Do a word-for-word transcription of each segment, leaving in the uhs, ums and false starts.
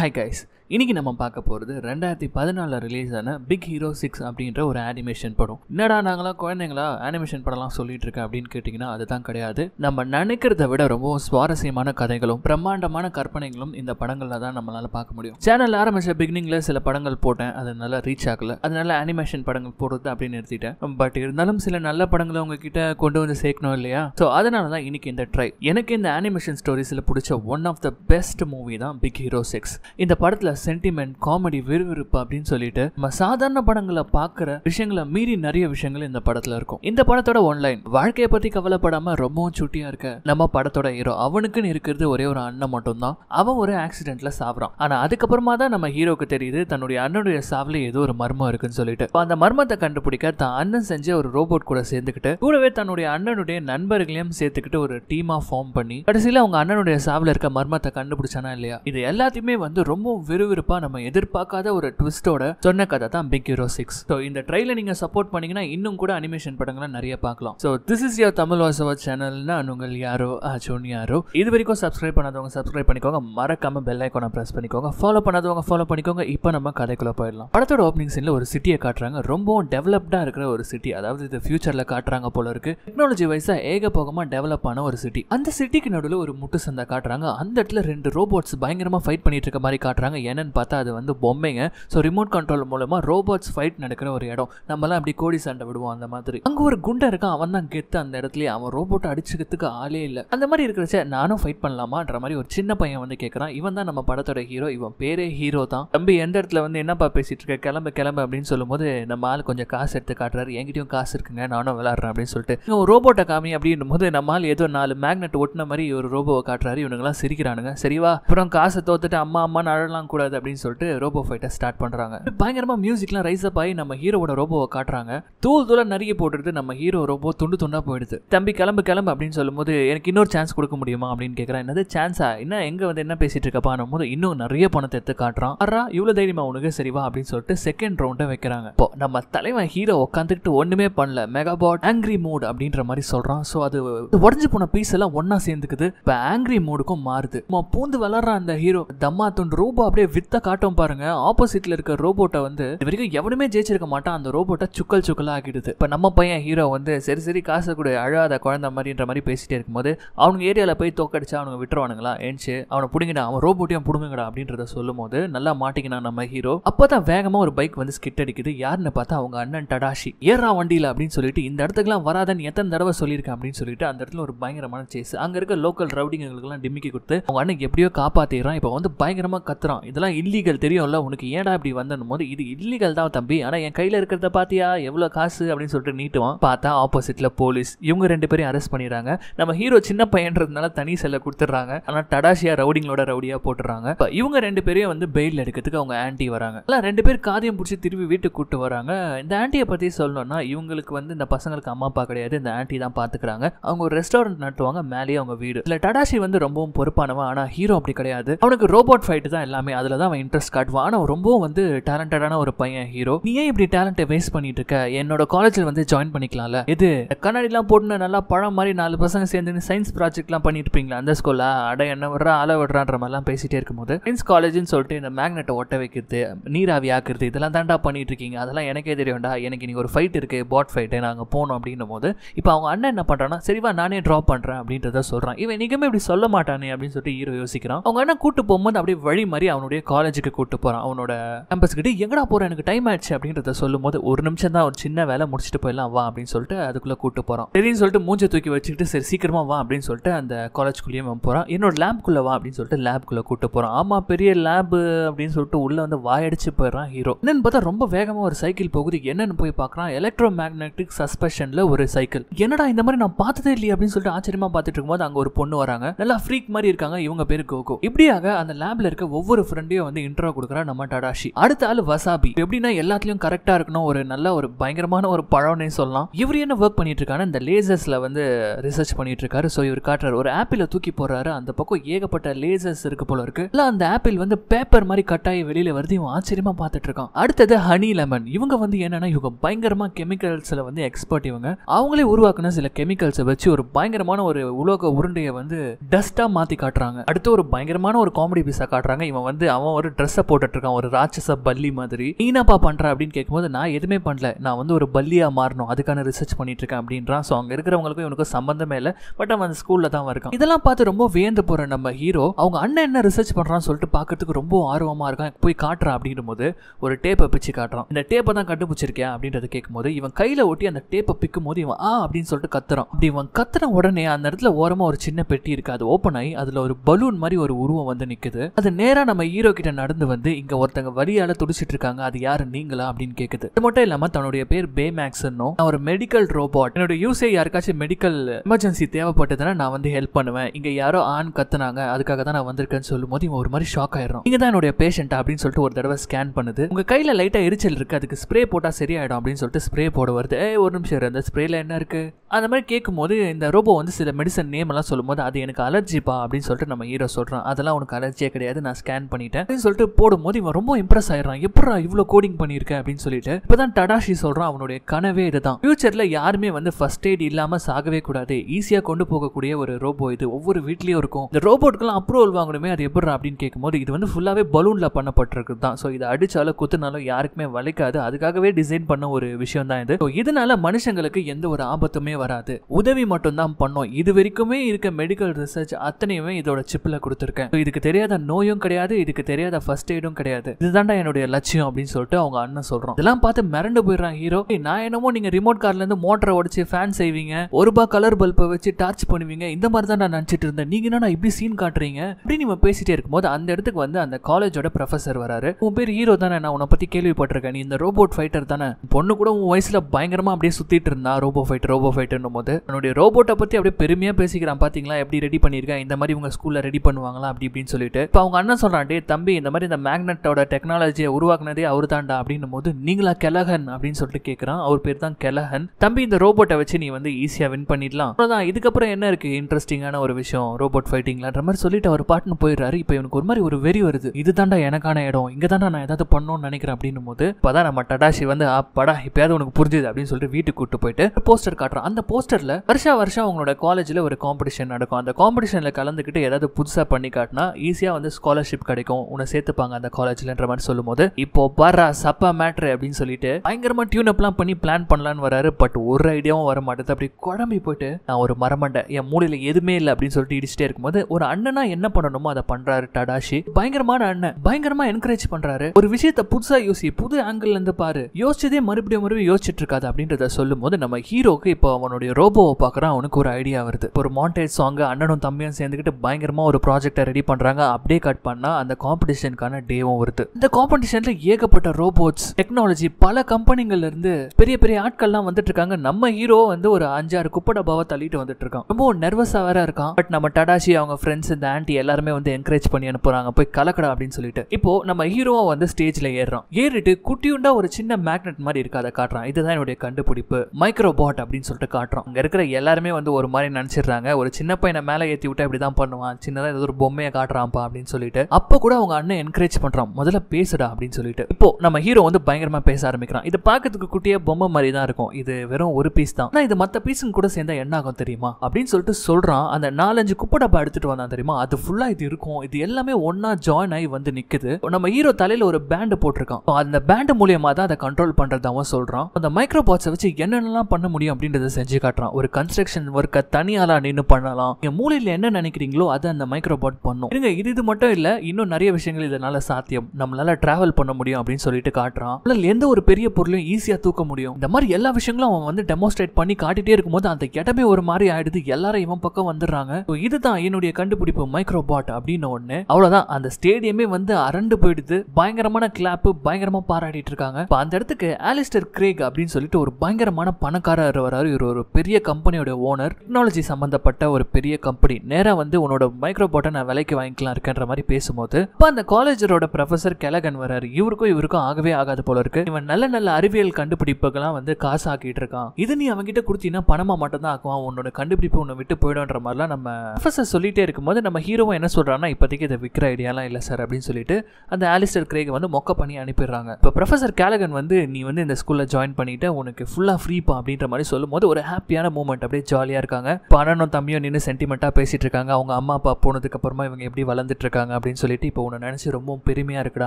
Hi guys, இன்றைக்கி நம்ம பார்க்க போகிறது ரெண்டாயிரத்தி பதினாலில் ரிலீஸ் ஆன பிக் ஹீரோ சிக்ஸ் அப்படின்ற ஒரு ஆனிமேஷன் படம். என்னடா நாங்களாம் குழந்தைங்களா ஆனிமேஷன் படம்லாம் சொல்லிட்டு இருக்கேன் அப்படின்னு கேட்டிங்கன்னா அதுதான் கிடையாது. நம்ம நினைக்கிறத விட ரொம்பவும் சுவாரஸ்யமான கதைகளும் பிரம்மாண்டமான கற்பனைகளும் இந்த படங்களில் தான் நம்மளால் பார்க்க முடியும். சேனல் ஆரம்பித்த பிகினிங்கில் சில படங்கள் போட்டேன், அது நல்லா ரீச் ஆகலை, அதனால் ஆனிமேஷன் படங்கள் போடுறது அப்படின்னு நிறுத்திட்டேன். பட் இருந்தாலும் சில நல்ல படங்களை உங்ககிட்ட கொண்டு வந்து சேர்க்கணும் இல்லையா? ஸோ அதனால தான் இன்றைக்கி இந்த ட்ரை. எனக்கு இந்த ஆனிமேஷன் ஸ்டோரிஸில் பிடிச்ச one of the best movie தான் பிக் ஹீரோ சிக்ஸ். இந்த படத்தில் சென்டிமெண்ட், காமெடி, விறுவிறுப்பு அப்படின்னு சொல்லிட்டு நம்ம சாதாரண படங்களை பார்க்குற விஷயங்களை மீறி நிறைய விஷயங்கள் இந்த படத்தில் இருக்கும். இந்த படத்தோட ஒன்லைன், வாழ்க்கையை பற்றி கவலைப்படாமல் ரொம்பவும் சுட்டியா இருக்க நம்ம படத்தோட ஹீரோ, அவனுக்குன்னு இருக்கிறது ஒரே ஒரு அண்ணன் மட்டும் தான். அவன் ஒரு ஆக்சிடென்ட்ல சாப்பிட்றான். ஆனால் அதுக்கப்புறமா தான் நம்ம ஹீரோக்கு தெரியுது தன்னுடைய அண்ணனுடைய சாவில ஏதோ ஒரு மர்மம் இருக்குன்னு சொல்லிட்டு. அந்த மர்மத்தை கண்டுபிடிக்க தான் அண்ணன் செஞ்ச ஒரு ரோபோட் கூட சேர்ந்துக்கிட்டு, கூடவே தன்னுடைய அண்ணனுடைய நண்பர்களையும் சேர்த்துக்கிட்டு ஒரு டீமா ஃபார்ம் பண்ணி கடைசியில் அவங்க அண்ணனுடைய சாவில இருக்க மர்மத்தை கண்டுபிடிச்சானா இல்லையா? இது எல்லாத்தையுமே வந்து ரொம்ப விறுவிறு இருப்பா நம்ம எதிர்பார்க்காத ஒரு ட்விஸ்டோட சொன்ன கதை தான் பிக் ஹீரோ சிக்ஸ். ஸோ இந்த ட்ரைல நீங்க சப்போர்ட் பண்ணீங்கன்னா இன்னும் கூட அனிமேஷன் படங்களை நிறைய பார்க்கலாம். So this is your Tamil வாசவா சேனல்னா உங்கள் யாரோ அச்சோன் யாரோ. இது வரைக்கும் சப்ஸ்கிரைப் பண்ணாதவங்க சப்ஸ்கிரைப் பண்ணிக்கோங்க, மறக்காம பெல் ஐக்கானை பிரஸ் பண்ணிக்கோங்க. ஃபாலோ பண்ணாதவங்க ஃபாலோ பண்ணிக்கோங்க. இப்போ நம்ம கதைக்குள்ள போயிடலாம். படத்தோட ஓப்பனிங் சீன்ல ஒரு சிட்டியை காட்டுறாங்க. ரொம்பவும் டெவலப்டா இருக்கிற ஒரு சிட்டி, அதாவது இது ஃபியூச்சர்ல காட்டுறாங்க போல இருக்கு. டெக்னாலஜி வைஸா ஏகபோகமா டெவலப் ஆன ஒரு சிட்டி. அந்த சிட்டிக்கு நடுவில் ஒரு முட்டு சந்தை காட்டுறாங்க. அந்த இடத்துல ரெண்டு ரோபோட்ஸ் பயங்கரமா ஃபைட் பண்ணிட்டு இருக்க மாதிரி காட்டுறாங்க. என்னன்னு பார்த்தா அது வந்து பொம்மைங்க. ஸோ ரிமோட் கண்ட்ரோல் மூலமா ரோபோட்ஸ் ஃபைட் நடக்கிற ஒரு இடம். நம்மளாம் அப்படி கோடி சண்டை விடுவோம் அந்த மாதிரி. அங்கே ஒரு குண்டை இருக்கான், அவன் தான் கெத்து. அந்த இடத்துல அவன் ரோபோட்டை அடிச்சுக்கிறதுக்கு ஆளே இல்லை. அந்த மாதிரி இருக்கிறச்ச நானும் ஃபைட் பண்ணலாமான்ற மாதிரி ஒரு சின்ன பையன் வந்து கேட்குறான். இவன் தான் நம்ம படத்தோட ஹீரோ, இவன் பேரே ஹீரோ தான். தம்பி எந்த இடத்துல வந்து என்னப்பா பேசிட்டு இருக்க, கிளம்பு கிளம்பு அப்படின்னு சொல்லும் போது நம்ம ஆள் கொஞ்சம் காசு எடுத்து காட்டுறாரு. என்கிட்டயும் காசு இருக்குங்க, நானும் விளாட்றேன் அப்படின்னு சொல்லிட்டு. இவன் ரோபோட்டை காமி அப்படின்னும் போது நம்ம ஆள் ஏதோ நாலு மேக்னெட் ஒட்டின மாதிரி ஒரு ரோபோவை காட்டுறாரு. இவனுங்கெல்லாம் சிரிக்கிறானுங்க. சரிவா அப்புறம் காசை தோத்துட்டு அம்மா அம்மா அழலாம் கூடாது அப்படின்னு சொல்லிட்டு ரோபோ ஃபைட்டை ஸ்டார்ட் பண்றாங்க. பயங்கரமா மியூசிக்லாம் ரைஸ் அப் ஆகி நம்ம ஹீரோவோட ரோபோவை காட்டுறாங்க. தூள் தூள நறுக்கி போட்டுட்டு நம்ம ஹீரோ ரோபோ துண்டு துண்டா போயிடுது. தம்பி கிளம்பு கிளம்பு அப்படின்னு சொல்லும்போது எனக்கு இன்னொரு சான்ஸ் கொடுக்க முடியுமா அப்படின்னு கேட்கறான். என்னது சான்ஸா, என்ன எங்க வந்து என்ன பேசிட்டு இருக்கப்போனும் போது இன்னும் நிறைய பணத்தை எடுத்து காட்டுறான். அறா இவ்வளவு தைரியமா உனக்கு, சரிவா அப்படின்னு சொல்லிட்டு செகண்ட் ரவுண்டை வைக்கிறாங்க. இப்போ நம்ம தலைவன் ஹீரோ உட்காந்துக்கிட்டு ஒண்ணுமே பண்ணல, மெகாபாட் ஆங்கிரி மோட் அப்படின்ற மாதிரி சொல்றான். ஸோ அது உடஞ்சு போன பீஸ் எல்லாம் ஒன்னா சேர்ந்துக்குது. இப்போ ஆங்கிரி மோடுக்கும் மாறுது. பூந்து வளர்ற அந்த ஹீரோ தம்மா துண்டு ரோபோ அப்படியே வித்த காட்டும் பாருங்க. ஆப்போசிட்ல இருக்க ரோபோட்டை வந்து இது வரைக்கும் எவனுமே ஜெயிச்சிருக்க மாட்டான், அந்த ரோபோட்டை சுக்கல் சுக்கலா ஆக்கிடுது. இப்போ நம்ம பையன் ஹீரோ வந்து சரி சரி காசை கூட அழாத குழந்தை மாதிரின்ற மாதிரி பேசிட்டே இருக்கும்போது அவனுக்கு ஏரியாவில் போய் தோக்கடிச்சா அவனுக்கு விட்டுருவானுங்களா, ஏன்ச்சு அவனை பிடிங்கிடா, அவன் ரோபோட்டையும் பிடுங்குங்கடா அப்படின்றத சொல்லும் போது நல்லா மாட்டிக்கினான் நம்ம ஹீரோ. அப்போதான் வேகமாக ஒரு பைக் வந்து ஸ்கிட் அடிக்குது. யாருன்னு பார்த்தா அவங்க அண்ணன் டடாஷி. ஏறா வண்டியில் அப்படின்னு சொல்லிட்டு, இந்த இடத்துக்குலாம் வராதன்னு எத்தனை தடவை சொல்லியிருக்கேன் அப்படின்னு சொல்லிட்டு அந்த இடத்துல ஒரு பயங்கரமான சேஸ். அங்கே இருக்க லோக்கல் ரவுடிங்களுக்குலாம் டிமிக்கி கொடுத்து அவங்க அண்ணன் எப்படியோ காப்பாற்றிடுறான். இப்போ வந்து பயங்கரமாக கத்துறான், இதெல்லாம் இல்லீகல் தெரியும்ல உனக்கு, ஏன்டா இப்படி வந்தனும் போது இது இல்லீகல் தான் தம்பி, ஆனா என் கையில இருக்கிறத பாத்தியா எவ்வளோ காசு அப்படின்னு சொல்லிட்டு நீட்டுவான். பார்த்தா ஆப்போசிட்ல போலீஸ். இவங்க ரெண்டு பேரும் அரெஸ்ட் பண்ணிடுறாங்க. நம்ம ஹீரோ சின்ன பையன்றதுனால தனி செல்ல கொடுத்துடுறாங்க. ஆனா டடாஷியா ரவுடிங்களோட ரவுடியா போட்டுறாங்க. இவங்க ரெண்டு பேரையும் வந்து பெயில் எடுக்கிறதுக்கு அவங்க ஆன்டி வராங்க. ரெண்டு பேர் காதியம் பிடிச்சி திரும்பி வீட்டுக்கு கூட்டு வராங்க. இந்த ஆன்டியை பத்தி சொல்லணும்னா இவங்களுக்கு வந்து இந்த பசங்களுக்கு அம்மா அப்பா கிடையாது, இந்த ஆன்டி தான் பாத்துக்கிறாங்க. அவங்க ஒரு ரெஸ்டாரண்ட் நடத்துவாங்க, மேலேயே அவங்க வீடு. இல்ல டடாஷி வந்து ரொம்பவும் பொறுப்பானவன், ஆனா ஹீரோ அப்படி கிடையாது. அவனுக்கு ரோபோட் ஃபைட் தான் எல்லாமே, அதுல தான் அவன் இன்ட்ரெஸ்ட் காட்டுவான். ஆனா ரொம்ப வந்து டேலண்டடான ஒரு பையன் ஹீரோ. நீ ஏன் இப்படி டேலண்ட்டை வேஸ்ட் பண்ணிட்டு இருக்க, என்னோட காலேஜில் வந்து ஜாயின் பண்ணிக்கலாம்ல, எது கண்ணாடிலாம் போட்டு நல்லா பழம் மாதிரி நாலு பசங்க சேர்ந்து சயின்ஸ் ப்ராஜெக்ட்லாம் பண்ணிட்டு இருப்பீங்களா அந்த ஸ்கூல்ல, அட என்ன விடுறா அலை விடுறான்ற மாதிரிலாம் பேசிட்டே இருக்கும்போது சயின்ஸ் காலேஜ்னு சொல்லிட்டு இந்த மேக்னெட்டை ஒட்ட வைக்கிறது, நீராவி ஆக்குறது, இதெல்லாம் தாண்டா பண்ணிட்டு இருக்கீங்க, அதெல்லாம் எனக்கே தெரியும்டா, எனக்கு இன்னைக்கு ஒரு ஃபைட் இருக்கு, பாட் ஃபைட்டு, நாங்கள் போனோம் அப்படின்னும் போது இப்போ அவங்க அண்ணன் என்ன பண்றான்னா சரிவா நானே ட்ராப் பண்றேன் அப்படின்றத சொல்றான். இவன் இன்னைக்குமே இப்படி சொல்ல மாட்டானே அப்படின்னு சொல்லிட்டு ஹீரோ யோசிக்கிறான். அவங்க அண்ணன் கூட்டு போகும்போது அப்படியே வழி மாதிரி அவனுடைய காலேஜுக்கு கூட்டு போறான். அவனோட கேம்பஸ் கிட்ட எங்கடா போற, எனக்கு டைம் ஆயிடுச்சு அப்படின்றத சொல்லும் போது ஒரு நிமிஷம் தான், ஒரு சின்ன வேலை முடிச்சுட்டு போயிடலாம் வா அப்படின்னு சொல்லிட்டு அதுக்குள்ள கூட்டு போறான். சரின்னு சொல்லிட்டு மூஞ்ச தூக்கி வச்சுக்கிட்டு சரி சீக்கிரமா வா அப்படின்னு சொல்லிட்டு அந்த காலேஜ்குள்ளேயே போறான். என்னோட லேப்குள்ள வா அப்படின்னு சொல்லிட்டு லேப்குள்ள கூட்டு போறான். ஆமா பெரிய லேப் அப்படின்னு சொல்லிட்டு உள்ள வந்து வாயடிச்சு போயிடறான் ஹீரோ. என்னன்னு பார்த்தா ரொம்ப வேகமா ஒரு சைக்கிள் போகுது. என்னன்னு போய் பாக்குறான், எலக்ட்ரோ மேக்னெட்டிக் சஸ்பென்ஷன்ல ஒரு சைக்கிள். என்னடா இந்த மாதிரி நான் பார்த்ததே இல்லையா அப்படின்னு சொல்லிட்டு ஆச்சரியமா பார்த்துட்டு இருக்கும்போது அங்க ஒரு பொண்ணு வராங்க. நல்லா ஃப்ரீக் மாதிரி இருக்காங்க. இவங்க பேரு கோகோ. இப்படியாக அந்த லேப்ல இருக்க ஒவ்வொரு ஃப்ரெண்டையும் வந்து இன்ட்ரோ கொடுக்குறா நம்ம டடாஷி. அடுத்த ஆள் வசாபி. எப்படின்னா எல்லாத்துலயும் கரெக்டா இருக்கணும், ஒரு நல்ல ஒரு பயங்கரமான ஒரு பழம்னே சொல்லலாம். இவர் என்ன ஒர்க் பண்ணிட்டு இருக்காரு, இந்த லேசர்ஸ்ல வந்து ரிசர்ச் பண்ணிட்டு இருக்காரு. ஸோ இவர் காட்டுறாரு ஒரு ஆப்பிள தூக்கி போறாரு. அந்த பக்கம் ஏகப்பட்ட லேசர்ஸ் இருக்கு போல இருக்கு. அந்த ஆப்பிள் வந்து பேப்பர் மாதிரி கட்டாயி வெளியில வருது. இவன் ஆச்சரியமா பார்த்துட்டு இருக்கான். அடுத்தது ஹனி லெமன். இவங்க வந்து என்னன்னா இவங்க பயங்கரமா கெமிக்கல்ஸ்ல வந்து எக்ஸ்பர்ட். இவங்க அவங்களே உருவாக்குன சில கெமிக்கல்ஸை வச்சு ஒரு பயங்கரமான ஒரு உலோக உருண்டையை வந்து டஸ்டா மாத்தி காட்டுறாங்க. அடுத்து ஒரு பயங்கரமான ஒரு காமெடி பீஸா காட்டுறாங்க. இவன் வந்து அவன் அவன் ஒரு ட்ரெஸ்ஸை போட்டுட்ருக்கான் ஒரு ராட்சச பல்லி மாதிரி. நீனாப்பா பண்ணுற அப்படின்னு கேட்கும்போது நான் எதுவுமே பண்ணல, நான் வந்து ஒரு பல்லியாக மாறணும் அதுக்கான ரிசர்ச் பண்ணிட்டுருக்கேன் அப்படின்றான். ஸோ அங்கே இருக்கிறவங்களுக்கும் இவனுக்கும் சம்பந்தமே இல்லை, பட் அவன் அந்த ஸ்கூலில் தான் இருக்கான். இதெல்லாம் பார்த்து ரொம்ப வியந்து போகிற நம்ம ஹீரோ அவங்க அண்ணன் என்ன ரிசர்ச் பண்ணுறான்னு சொல்லிட்டு பார்க்கறதுக்கு ரொம்ப ஆர்வமாக இருக்கான். போய் காட்டுறான் அப்படின்னும் போது ஒரு டேப்பை பிச்சு காட்டுறான். இந்த டேப்பை தான் கண்டுபிடிச்சிருக்கேன் அப்படின்றத கேட்கும்போது இவன் கையில் ஒட்டி அந்த டேப்பை பிக்கும் போது இவன் ஆ அப்படின்னு சொல்லிட்டு கத்துறான். அப்படி இவன் கத்துற உடனே அந்த இடத்துல ஓரமாக ஒரு சின்ன பெட்டி இருக்குது, அது ஓப்பன் ஆகி அதில் ஒரு பலூன் மாதிரி ஒரு உருவம் வந்து நிற்குது. அது நேராக நம்ம ஹீரோ கிட்ட நடந்து வந்து இங்கே ஒருத்தங்க வழியால் துடிச்சிட்டு இருக்காங்க, அது யாரு நீங்களா அப்படின்னு கேட்குது. அது மட்டும் இல்லாமல் தன்னுடைய பேர் பேமேக்ஸ், நான் ஒரு மெடிக்கல் ரோபோட், என்னோட யூஸே யாருக்காச்சும் மெடிக்கல் எமர்ஜென்சி தேவைப்பட்டதுன்னா நான் வந்து ஹெல்ப் பண்ணுவேன், இங்கே யாரோ ஆண் கத்துனாங்க அதுக்காக தான் நான் வந்திருக்கேன்னு சொல்லும் போது இவன் ஒரு மாதிரி ஷாக் ஆயிடும். இங்கே தான் என்னுடைய பேஷண்டா அப்படின்னு சொல்லிட்டு ஒரு தடவை ஸ்கேன் பண்ணுது. உங்க கையில் லைட்டாக எரிச்சல் இருக்கு, அதுக்கு ஸ்ப்ரே போட்டால் சரியாயிடும் அப்படின்னு சொல்லிட்டு ஸ்ப்ரே போட வருது. ஏ ஒரு நிமிஷம், அந்த ஸ்ப்ரேல என்ன இருக்கு அந்த மாதிரி கேட்கும்போது இந்த ரோபோ வந்து சில மெடிசன் நேம் எல்லாம் சொல்லும் போது அது எனக்கு அலர்ஜிப்பா அப்படின்னு சொல்லிட்டு நம்ம ஹீரோ சொல்றான். அதெல்லாம் உனக்கு அலர்ஜியே கிடையாது, நான் ஸ்கேன் பண்ணிட்டேன் அப்படின்னு சொல்லிட்டு போடும்போது இவன் ரொம்ப இம்ப்ரெஸ் ஆயிடுறான். எப்படா இவ்வளோ கோடிங் பண்ணியிருக்கேன் அப்படின்னு சொல்லிட்டு இப்போதான் டடாஷி சொல்றான் அவனுடைய கனவே இதுதான், ஃபியூச்சர்ல யாருமே வந்து ஃபர்ஸ்ட் எய்ட் இல்லாமல் சாகவே கூடாது, ஈஸியாக கொண்டு போகக்கூடிய ஒரு ரோபோ இது, ஒவ்வொரு வீட்லேயும் இருக்கும். இந்த ரோபோட்டுக்கெல்லாம் அப்ரூவல் வாங்கணுமே அது எப்படா அப்படின்னு கேட்கும்போது இது வந்து ஃபுல்லாகவே பலூன்ல பண்ணப்பட்டிருக்கு தான். ஸோ இதை அடிச்சாலும் குத்துனாலும் யாருக்குமே வலிக்காது, அதுக்காகவே டிசைன் பண்ண ஒரு விஷயம் தான் இது. இதனால மனுஷங்களுக்கு எந்த ஒரு ஆபத்துமே வராது, உதவி மட்டும் தான் பண்ணோம். இது வரைக்குமே இருக்க மெடிக்கல் ரிசர்ச் அத்தனையுமே இதோட சிப்பில் கொடுத்துருக்கேன். இதுக்கு தெரியாத நோயும் கிடையாது, இதுக்கு தெரியாத ஃபர்ஸ்ட் எய்டும் கிடையாது, இதுதான்டா என்னுடைய லட்சியம் அப்படின்னு சொல்லிட்டு அவங்க அண்ணன் சொல்றோம். இதெல்லாம் பார்த்து மிரண்டு போயிடுறாங்க ஹீரோ. நான் என்னமோ நீங்க ரிமோட் கார்ல இருந்து மோட்டரை உடைச்சு ஃபேன் செய்வீங்க, ஒரு ரூபா கலர் பல்பை வச்சு டார்ச் பண்ணுவீங்க, இந்த மாதிரி தான் நான் நினைச்சிட்டு இருந்தேன், நீங்க என்ன இப்படி சீன் காட்டுறீங்க அப்படின்னு நம்ம பேசிட்டே இருக்கும்போது அந்த இடத்துக்கு வந்து அந்த காலேஜோட ப்ரொஃபசர் வராரு. உன் பேர் ஹீரோ தானே, நான் உன்னை பத்தி கேள்விப்பட்டிருக்கேன், நீ இந்த ரோபோட் ஃபைட்டர் தானே, பொண்ணு கூட உன் வயசுல பயங்கரமா அப்படியே சுத்திட்டு இருந்தா ரோபோ ஃபைட்டர் ரோபோ ஃபைட்டர்னும் போது என்னுடைய ரோபோட்டை பத்தி அப்படியே பெருமையா பேசிக்கிறான், பாத்தீங்களா எப்படி ரெடி பண்ணிருக்கேன், இந்த மாதிரி உங்க ஸ்கூல்ல ரெடி பண்ணுவாங்களா அப்படி இப்படின்னு சொல்லிட்டு. இப்போ அவங்க அண்ணன் சொல்றான், டே தம்பி இந்த மாதிரி இந்த மேக்னெட்டோட டெக்னாலஜியை உருவாக்குனதே அவரு தாண்டா அப்படின்னும் போது நீங்களா கெலகன் அப்படின்னு சொல்லிட்டு கேட்கறான். அவர் பேர் தான் கெலகன். தம்பி இந்த ரோபோட்டை வச்சு நீ வந்து ஈஸியா வின் பண்ணிடலாம், அதான் இதுக்கப்புறம் என்ன இருக்கு இன்ட்ரெஸ்டிங்கான ஒரு விஷயம் ரோபோட் ஃபைட்டிங்லான்ற மாதிரி சொல்லிட்டு அவர் பாட்டுன்னு போயிடுறாரு. இப்போ இவனுக்கு ஒரு மாதிரி ஒரு வெறி வருது, இதுதாண்டா எனக்கான இடம், இங்க தாண்டா நான் ஏதாவது பண்ணணும்னு நினைக்கிறேன் அப்படின்னும் போது இப்பதான் நம்ம டடாஷி வந்து படா இப்பயாவது உனக்கு புரிஞ்சுது அப்படின்னு சொல்லிட்டு வீட்டுக்கு கூட்டு போயிட்டு போஸ்டர் காட்டுறான். அந்த போஸ்டர்ல வருஷா வருஷம் அவங்களோட காலேஜ்ல ஒரு காம்படிஷன் நடக்கும், அந்த காம்படிஷன்ல கலந்துக்கிட்டு ஏதாவது புதுசா பண்ணி காட்டினா ஈஸியா வந்து ஸ்காலர்ஷிப் கிடைக்கும், உன்னை சேர்த்துப்பாங்க அந்த காலேஜ்லன்ற மாதிரி சொல்லும் போது இப்போ பாரா சப்பா மேட்ரு அப்படின்னு சொல்லிட்டு பயங்கரமா டியூன் அப்லாம் பண்ணி பிளான் பண்ணலான்னு வராரு. பட் ஒரு ஐடியாவும் வர மாட்டேது, அப்படி குழம்பி போயிட்டு நான் ஒரு மரமண்டை என் மூலையில எதுவுமே இல்லை அப்படின்னு சொல்லிட்டு இடிச்சுட்டே இருக்கும்போது ஒரு அண்ணனா என்ன பண்ணணுமோ அதை பண்றாரு டடாஷி. பயங்கரமான அண்ணன், பயங்கரமா என்கரேஜ் பண்றாரு, ஒரு விஷயத்த புதுசா யோசி, புது ஆங்கிள் இருந்து பாரு, யோசிச்சதே மறுபடியும் மறுபடியும் யோசிச்சுட்டு இருக்காது அப்படின்றத சொல்லும் போது நம்ம ஹீரோக்கு இப்போ அவனுடைய ரோபோவை பார்க்குறான். அவனுக்கு ஒரு ஐடியா வருது, ஒரு மாண்டேஜ் சாங்கு அண்ணனும் தம்பியும் சேர்ந்துக்கிட்டு பயங்கரமாக ஒரு ப்ராஜெக்டை ரெடி பண்ணுறாங்க. அப்படியே கட் பண்ணால் அந்த காம்படிஷனுக்கான டேவும் வருது. இந்த காம்படிஷனில் ஏகப்பட்ட ரோபோட்ஸ் டெக்னாலஜி பல கம்பெனிங்கள்லேருந்து பெரிய பெரிய ஆட்கள்லாம் வந்துட்டு இருக்காங்க. நம்ம ஹீரோ வந்து ஒரு அஞ்சாறு குப்பை டப்பாவை தள்ளிட்டு வந்துட்டு இருக்கான், ரொம்ப நர்வஸாக வேற இருக்கான். பட் நம்ம டடாஷி அவங்க ஃப்ரெண்ட்ஸ் இந்த ஆண்டி எல்லாருமே வந்து என்கரேஜ் பண்ணி அனுப்புறாங்க, போய் கலக்கடா அப்படின்னு சொல்லிட்டு. இப்போ நம்ம ஹீரோவை வந்து ஸ்டேஜில் ஏறுறான், ஏறிட்டு குட்டியுண்டா ஒரு சின்ன மேக்னெட் மாதிரி இருக்கு, அதை காட்டுறான், இதுதான் என்னுடைய கண்டுபிடிப்பு மைக்ரோபாட் அப்படின்னு சொல்லிட்டு காட்டுறான். அங்கே இருக்கிற எல்லாருமே வந்து ஒரு மாதிரி நினைச்சிடுறாங்க, ஒரு சின்ன பையனை மேலே ஏற்றி விட்டா இப்படி தான் பண்ணுவான், சின்னதாக ஏதாவது ஒரு பொம்மையை காட்டுறான்ப்பா அப்படின்னு சொல்லிட்டு. அப்போ கூட அவங்க அண்ணன் என்கரேஜ் பண்ணுறான், முதல்ல பேசுடா அப்படின்னு சொல்லிட்டு. இப்போ நம்ம ஹீரோ வந்து பயங்கரமாக பேச ஆரம்பிக்கிறான். இது பார்க்கறதுக்கு குட்டியே பொம்மை மாதிரி தான் இருக்கும், இது வெறும் ஒரு பீஸ் தான், ஆனால் இது மற்ற பீஸுங்க கூட சேர்ந்தா என்ன ஆகும் தெரியுமா அப்படின்னு சொல்லிட்டு சொல்கிறான். அந்த நாலஞ்சு குப்படப்பா எடுத்துகிட்டு வந்தான் தெரியுமா, அது ஃபுல்லாக இது இருக்கும், இது எல்லாமே ஒன்னா ஜாயின் ஆகி வந்து நிற்குது. நம்ம ஹீரோ தலையில் ஒரு பேண்டு போட்டிருக்கான், அந்த பேண்டு மூலியமாக தான் அதை கண்ட்ரோல் பண்ணுறதாகவும் சொல்கிறான். அந்த மைக்ரோபாட்ஸை வச்சு என்னென்னலாம் பண்ண முடியும் அப்படின்றத செஞ்சு காட்டுறான். ஒரு கன்ஸ்ட்ரக்ஷன் ஒர்க்கை தனியாலா நின்று பண்ணலாம், என் மூலையில் என்ன நினைக்கிறீங்களோ அதை அந்த மைக்ரோபாட் பண்ணும், இருங்க இது இது மட்டும் இல்லை இன்னும் நிறைய விஷயங்கள் இதனால சாத்தியம், நம்மளால டிராவல் பண்ண முடியும் அப்படின்னு சொல்லிட்டு காட்டுறான். எந்த ஒரு பெரிய பொருளையும் ஈஸியாக தூக்க முடியும், இந்த மாதிரி எல்லா விஷயங்களும் அவன் வந்து டெமோஸ்ட்ரேட் பண்ணி காட்டிகிட்டே இருக்கும்போது அந்த இடமே ஒரு மாதிரி ஆயிடுது, எல்லாரும் இவன் பக்கம் வந்துடுறாங்க. இதுதான் என்னுடைய கண்டுபிடிப்பு மைக்ரோபாட் அப்படின்னு ஒன்று, அவ்வளோதான் அந்த ஸ்டேடியமே வந்து அரண்டு போயிடுது, பயங்கரமான கிளாப்பு, பயங்கரமாக பாராட்டிட்டு இருக்காங்க. அந்த இடத்துக்கு ஆலிஸ்டர் கிரேக் அப்படின்னு சொல்லிட்டு ஒரு பயங்கரமான பணக்காரர் வராரு, இவர் ஒரு பெரிய கம்பெனியோட ஓனர், டெக்னாலஜி சம்பந்தப்பட்ட ஒரு பெரிய கம்பெனி, நேராக வந்து உன்னோட மைக்ரோபாட்டை நான் விலைக்கு வாங்கிக்கலாம் இருக்கேன்ற மாதிரி பேசும்போது இப்போ அந்த காலேஜரோட ப்ரொஃபசர் கெலகன் வராரு. இவருக்கும் இவருக்கும் ஆகவே ஆகாது போல இருக்கு, இவன் நல்ல நல்ல அறிவியல் கண்டுபிடிப்புகள்லாம் வந்து காசு ஆக்கிட்டு இருக்கான், இது நீ அவங்ககிட்ட கொடுத்தீங்கன்னா பணமா மட்டும் தான் ஆக்குவான், உன்னோட கண்டுபிடிப்பு உன்னை விட்டு போயிடும்ன்ற மாதிரிலாம் நம்ம ப்ரொஃபசர் சொல்லிட்டே இருக்கும்போது நம்ம ஹீரோவும் என்ன சொல்றான்னா இப்போதைக்கு இதை விற்கிற ஐடியாலாம் இல்லை சார் அப்படின்னு சொல்லிட்டு அந்த ஆலிஸ்டர் கிரேக் வந்து மொக்க பண்ணி அனுப்பிடுறாங்க. இப்போ ப்ரொஃபசர் கெலகன் வந்து நீ வந்து இந்த ஸ்கூல்ல ஜாயின் பண்ணிட்டு உனக்கு ஃபுல்லா ஃப்ரீப்பா அப்படின்ற மாதிரி சொல்லும் போது ஒரு ஹாப்பியான மூமெண்ட், அப்படியே ஜாலியாக இருக்காங்க. இப்போ அண்ணனும் தம்பியும் நின்று சென்டிமெண்ட்டாக பேசிட்டு இருக்காங்க, அவங்க அம்மா அப்பா போனதுக்கு அப்புறமா இவங்க எப்படி வளர்ந்துட்டு இருக்காங்க அப்படின்னு சொல்லிட்டு. இப்போ போகணும் நினச்சி ரொம்ப பெருமையாக இருக்கடா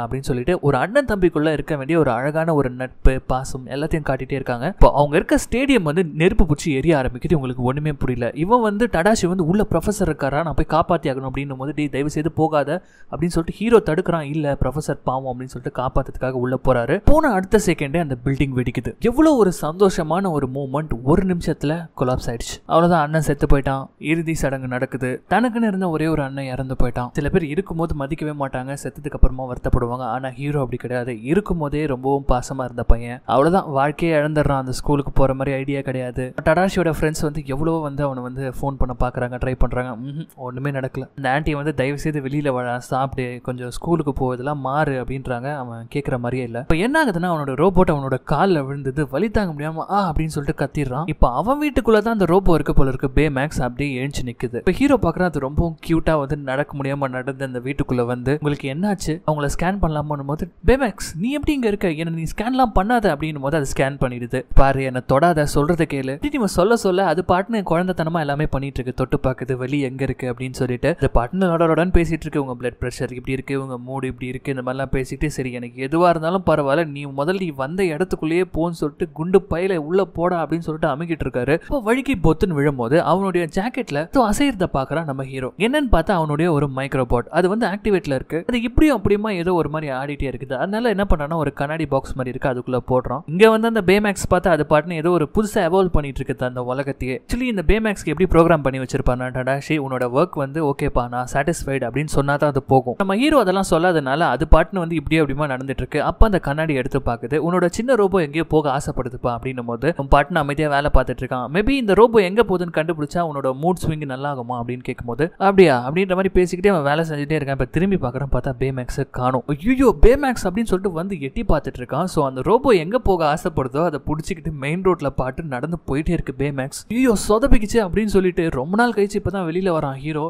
அப்படின்னு சொல்லிட்டு ஒரு அண்ணன் தம்பிக்குள்ளே இருக்க வேண்டிய ஒரு அழகான ஒரு நட்பு பாசம் எல்லாத்தையும் காட்டிகிட்டே இருக்காங்க. இப்போ அவங்க இருக்க ஸ்டேடியம் வந்து நெருப்பு பிடிச்சி எரிய ஆரம்பிக்குது. உங்களுக்கு ஒன்றுமே புரியல. இவன் வந்து டடாஷி வந்து உள்ள ப்ரொஃபஸர் இருக்காரா, நான் போய் காப்பாற்றி ஆகணும் அப்படின்னும் போது டே தயவு செய்து போகாத அப்படின்னு சொல்லிட்டு ஹீரோ தடுக்கிறான். இல்லை ப்ரொஃபஸர் பாவம் அப்படின்னு சொல்லிட்டு காப்பாற்றுறதுக்காக உள்ளே போகிறாரு. போன அடுத்த செகண்டே அந்த பில்டிங் வெடிக்குது. எவ்வளோ ஒரு சந்தோஷமான ஒரு மூமெண்ட் ஒரு நிமிஷத்தில் கொலாப்ஸ் ஆயிடுச்சு. அவ்வளோதான், அண்ணன் செத்து போயிட்டான். இறுதி சடங்கு நடக்குது. தனக்குன்னு இருந்த ஒரே ஒரு அண்ணன் இறந்து போயிட்டான். சில பேர் இருக்கும்போது மதிக்கவே மாட்டாங்க, செத்ததுக்கு அப்புறமா வருத்தப்படுவாங்க. ஆனால் ஹீரோ அப்படி கிடையாது. இருக்கும் போதே ரொம்பவும் பாசமாக இருந்த பையன். அவ்வளோதான், வாழ்க்கையை இழந்துடுறான். அந்த ஸ்கூலுக்கு போகிற மாதிரி ஐடியா கிடையாது. டடாஷியோட ஃப்ரெண்ட்ஸ் வந்து எவ்வளோ வந்து அவனை வந்து ஃபோன் பண்ண பார்க்குறாங்க, ட்ரை பண்ணுறாங்க. ஒன்றுமே நடக்கல. அந்த ஆன்ட்டி வந்து தயவு செய்து வெளியில் வர சாப்பிட்டு கொஞ்சம் ஸ்கூலுக்கு போவதெல்லாம் மாறு அப்படின்றாங்க. அவன் கேட்குற மாதிரியே இல்லை. இப்போ என்ன ஆகுதுன்னா அவனோட ரோபோட் அவனோட காலில் விழுந்தது. வலி தாங்க முடியாமல் ஆ அப்படின்னு சொல்லிட்டு கத்திடுறான். இப்போ அவன் வீட்டுக்குள்ளே தான் அந்த ரோபோ இருக்க போல இருக்கு. பேமேக்ஸ் அப்படியே எழுந்து நிற்குது. இப்போ ஹீரோ பார்க்குறான் அது ரொம்பவும் கியூட்டாக வந்து நடக்க முடியாமல் நடந்து அந்த வீட்டுக்குள்ளே வந்து உங்களுக்கு என்னாச்சு அவங்கள ஸ்கேன் பண்ணலாமான்னு போது பேமேக்ஸ் நீ எப்படி இங்கே இருக்க, என்ன நீ ஸ்கேன்லாம் பண்ணாத அப்படின்னும் போது அது ஸ்கேன் பண்ணிடுது. பாரு என்னை தொடாத, சொல்கிறத கேளு. நீ சொல்ல சொல்ல அது பாட்டுன்னு குழந்தைத்தனமாக எல்லாமே பண்ணிட்டு இருக்கு. தொட்டு பார்க்குது வெளி எங்கே இருக்குது அப்படின்னு சொல்லிட்டு அது பாட்டுன்னு லொடலோடன்னு பேசிகிட்டு இருக்கு. உங்கள் பிளட் ப்ரெஷர் இப்படி இருக்குது, உங்கள் மூடு இப்படி இருக்குது, இந்த மாதிரிலாம் பேசிகிட்டு சரி எனக்கு எதுவாக இருந்தாலும் பரவாயில்ல நீ முதல்ல நீ வந்த இடத்துக்குள்ளேயே போன்னு சொல்லிட்டு குண்டு பையில உள்ளே போடா அப்படின்னு சொல்லிட்டு அமைக்கிட்டு இருக்காரு. இப்போ வழுக்கி பொத்துன்னு விழும்போது அவனுடைய ஜாக்கெட்டில் அசைறத பார்க்குறான் நம்ம ஹீரோ. என்னன்னு பார்த்தா அவனுடைய ஒரு மைக்ரோபாட் அது வந்து ஆக்டிவேட்டில் இருக்கு. அது இப்படியும் அப்படியுமா ஏதோ ஒரு மாதிரி ஆடிட்டே இருக்குது. அதனால என்ன பண்ணான்னா ஒரு கண்ணாடி பாக்ஸ் மாதிரி இருக்கு, அதுக்குள்ளே போடுறோம். இங்கே வந்து அந்த பேமேக்ஸ் பார்த்தா அது பாட்டுன்னு ஏதோ ஒரு புதுசாக எவால்வ் பண்ணிட்டு இருக்குது அந்த உலகத்தையே. ஆக்சுவலி இந்த பேமேக்ஸ்க்கு எப்படி ப்ரோக்ராம் பண்ணி வச்சிருப்பானா டடாஷி, உன்னோட ஒர்க் வந்து ஓகேப்பா நான் சாட்டிஸ்ஃபைடு அப்படின்னு சொன்னா தான் அது போகும். நம்ம ஹீரோ அதெல்லாம் சொல்லாதனால அது பாட்டுன்னு வந்து இப்படியே அப்படிமா நடந்துட்டு இருக்கு. அப்போ அந்த கண்ணாடி எடுத்து பார்க்குது. உன்னோட சின்ன ரோபோ எங்கேயோ போக ஆசைப்படுதுப்பா அப்படின்னும் போது பாட்டுன்னு அமைதியாக வேலை பார்த்துட்டு இருக்கான். மேபி இந்த ரோபோ எங்கே போகுதுன்னு கண்டுபிடிச்சா உன்னோட மூட் ஸ்விங் நல்லா ஆகுமா அப்படின்னு கேட்கும்போது அப்படியா அப்படின்ற மாதிரி பேசிக்கிட்டே அவன் வேலை செஞ்சுட்டே இருக்கான். இப்போ திரும்பி பார்க்குறான், பார்த்தா பேமேக்ஸை காணோம். ஐயோ பேமேக்ஸ் அப்படின்னு சொல்லிட்டு வந்து எட்டி பார்த்துட்டு இருக்கான். ஸோ அந்த ரோபோ எங்கே போக ஆசைப்படுதோ அதை பிடிச்சிக்கிட்டு மெயின் ரோட்டில் பாட்டு நடந்து போயிட்டே இருக்கு பேமேக்ஸ். ஐயோ சொதப்பிக்குச்சு அப்படின்னு சொல்லிட்டு ரொம்ப நாள் கழிச்சு இப்போ தான் வெளியில் வரான் ஹீரோ.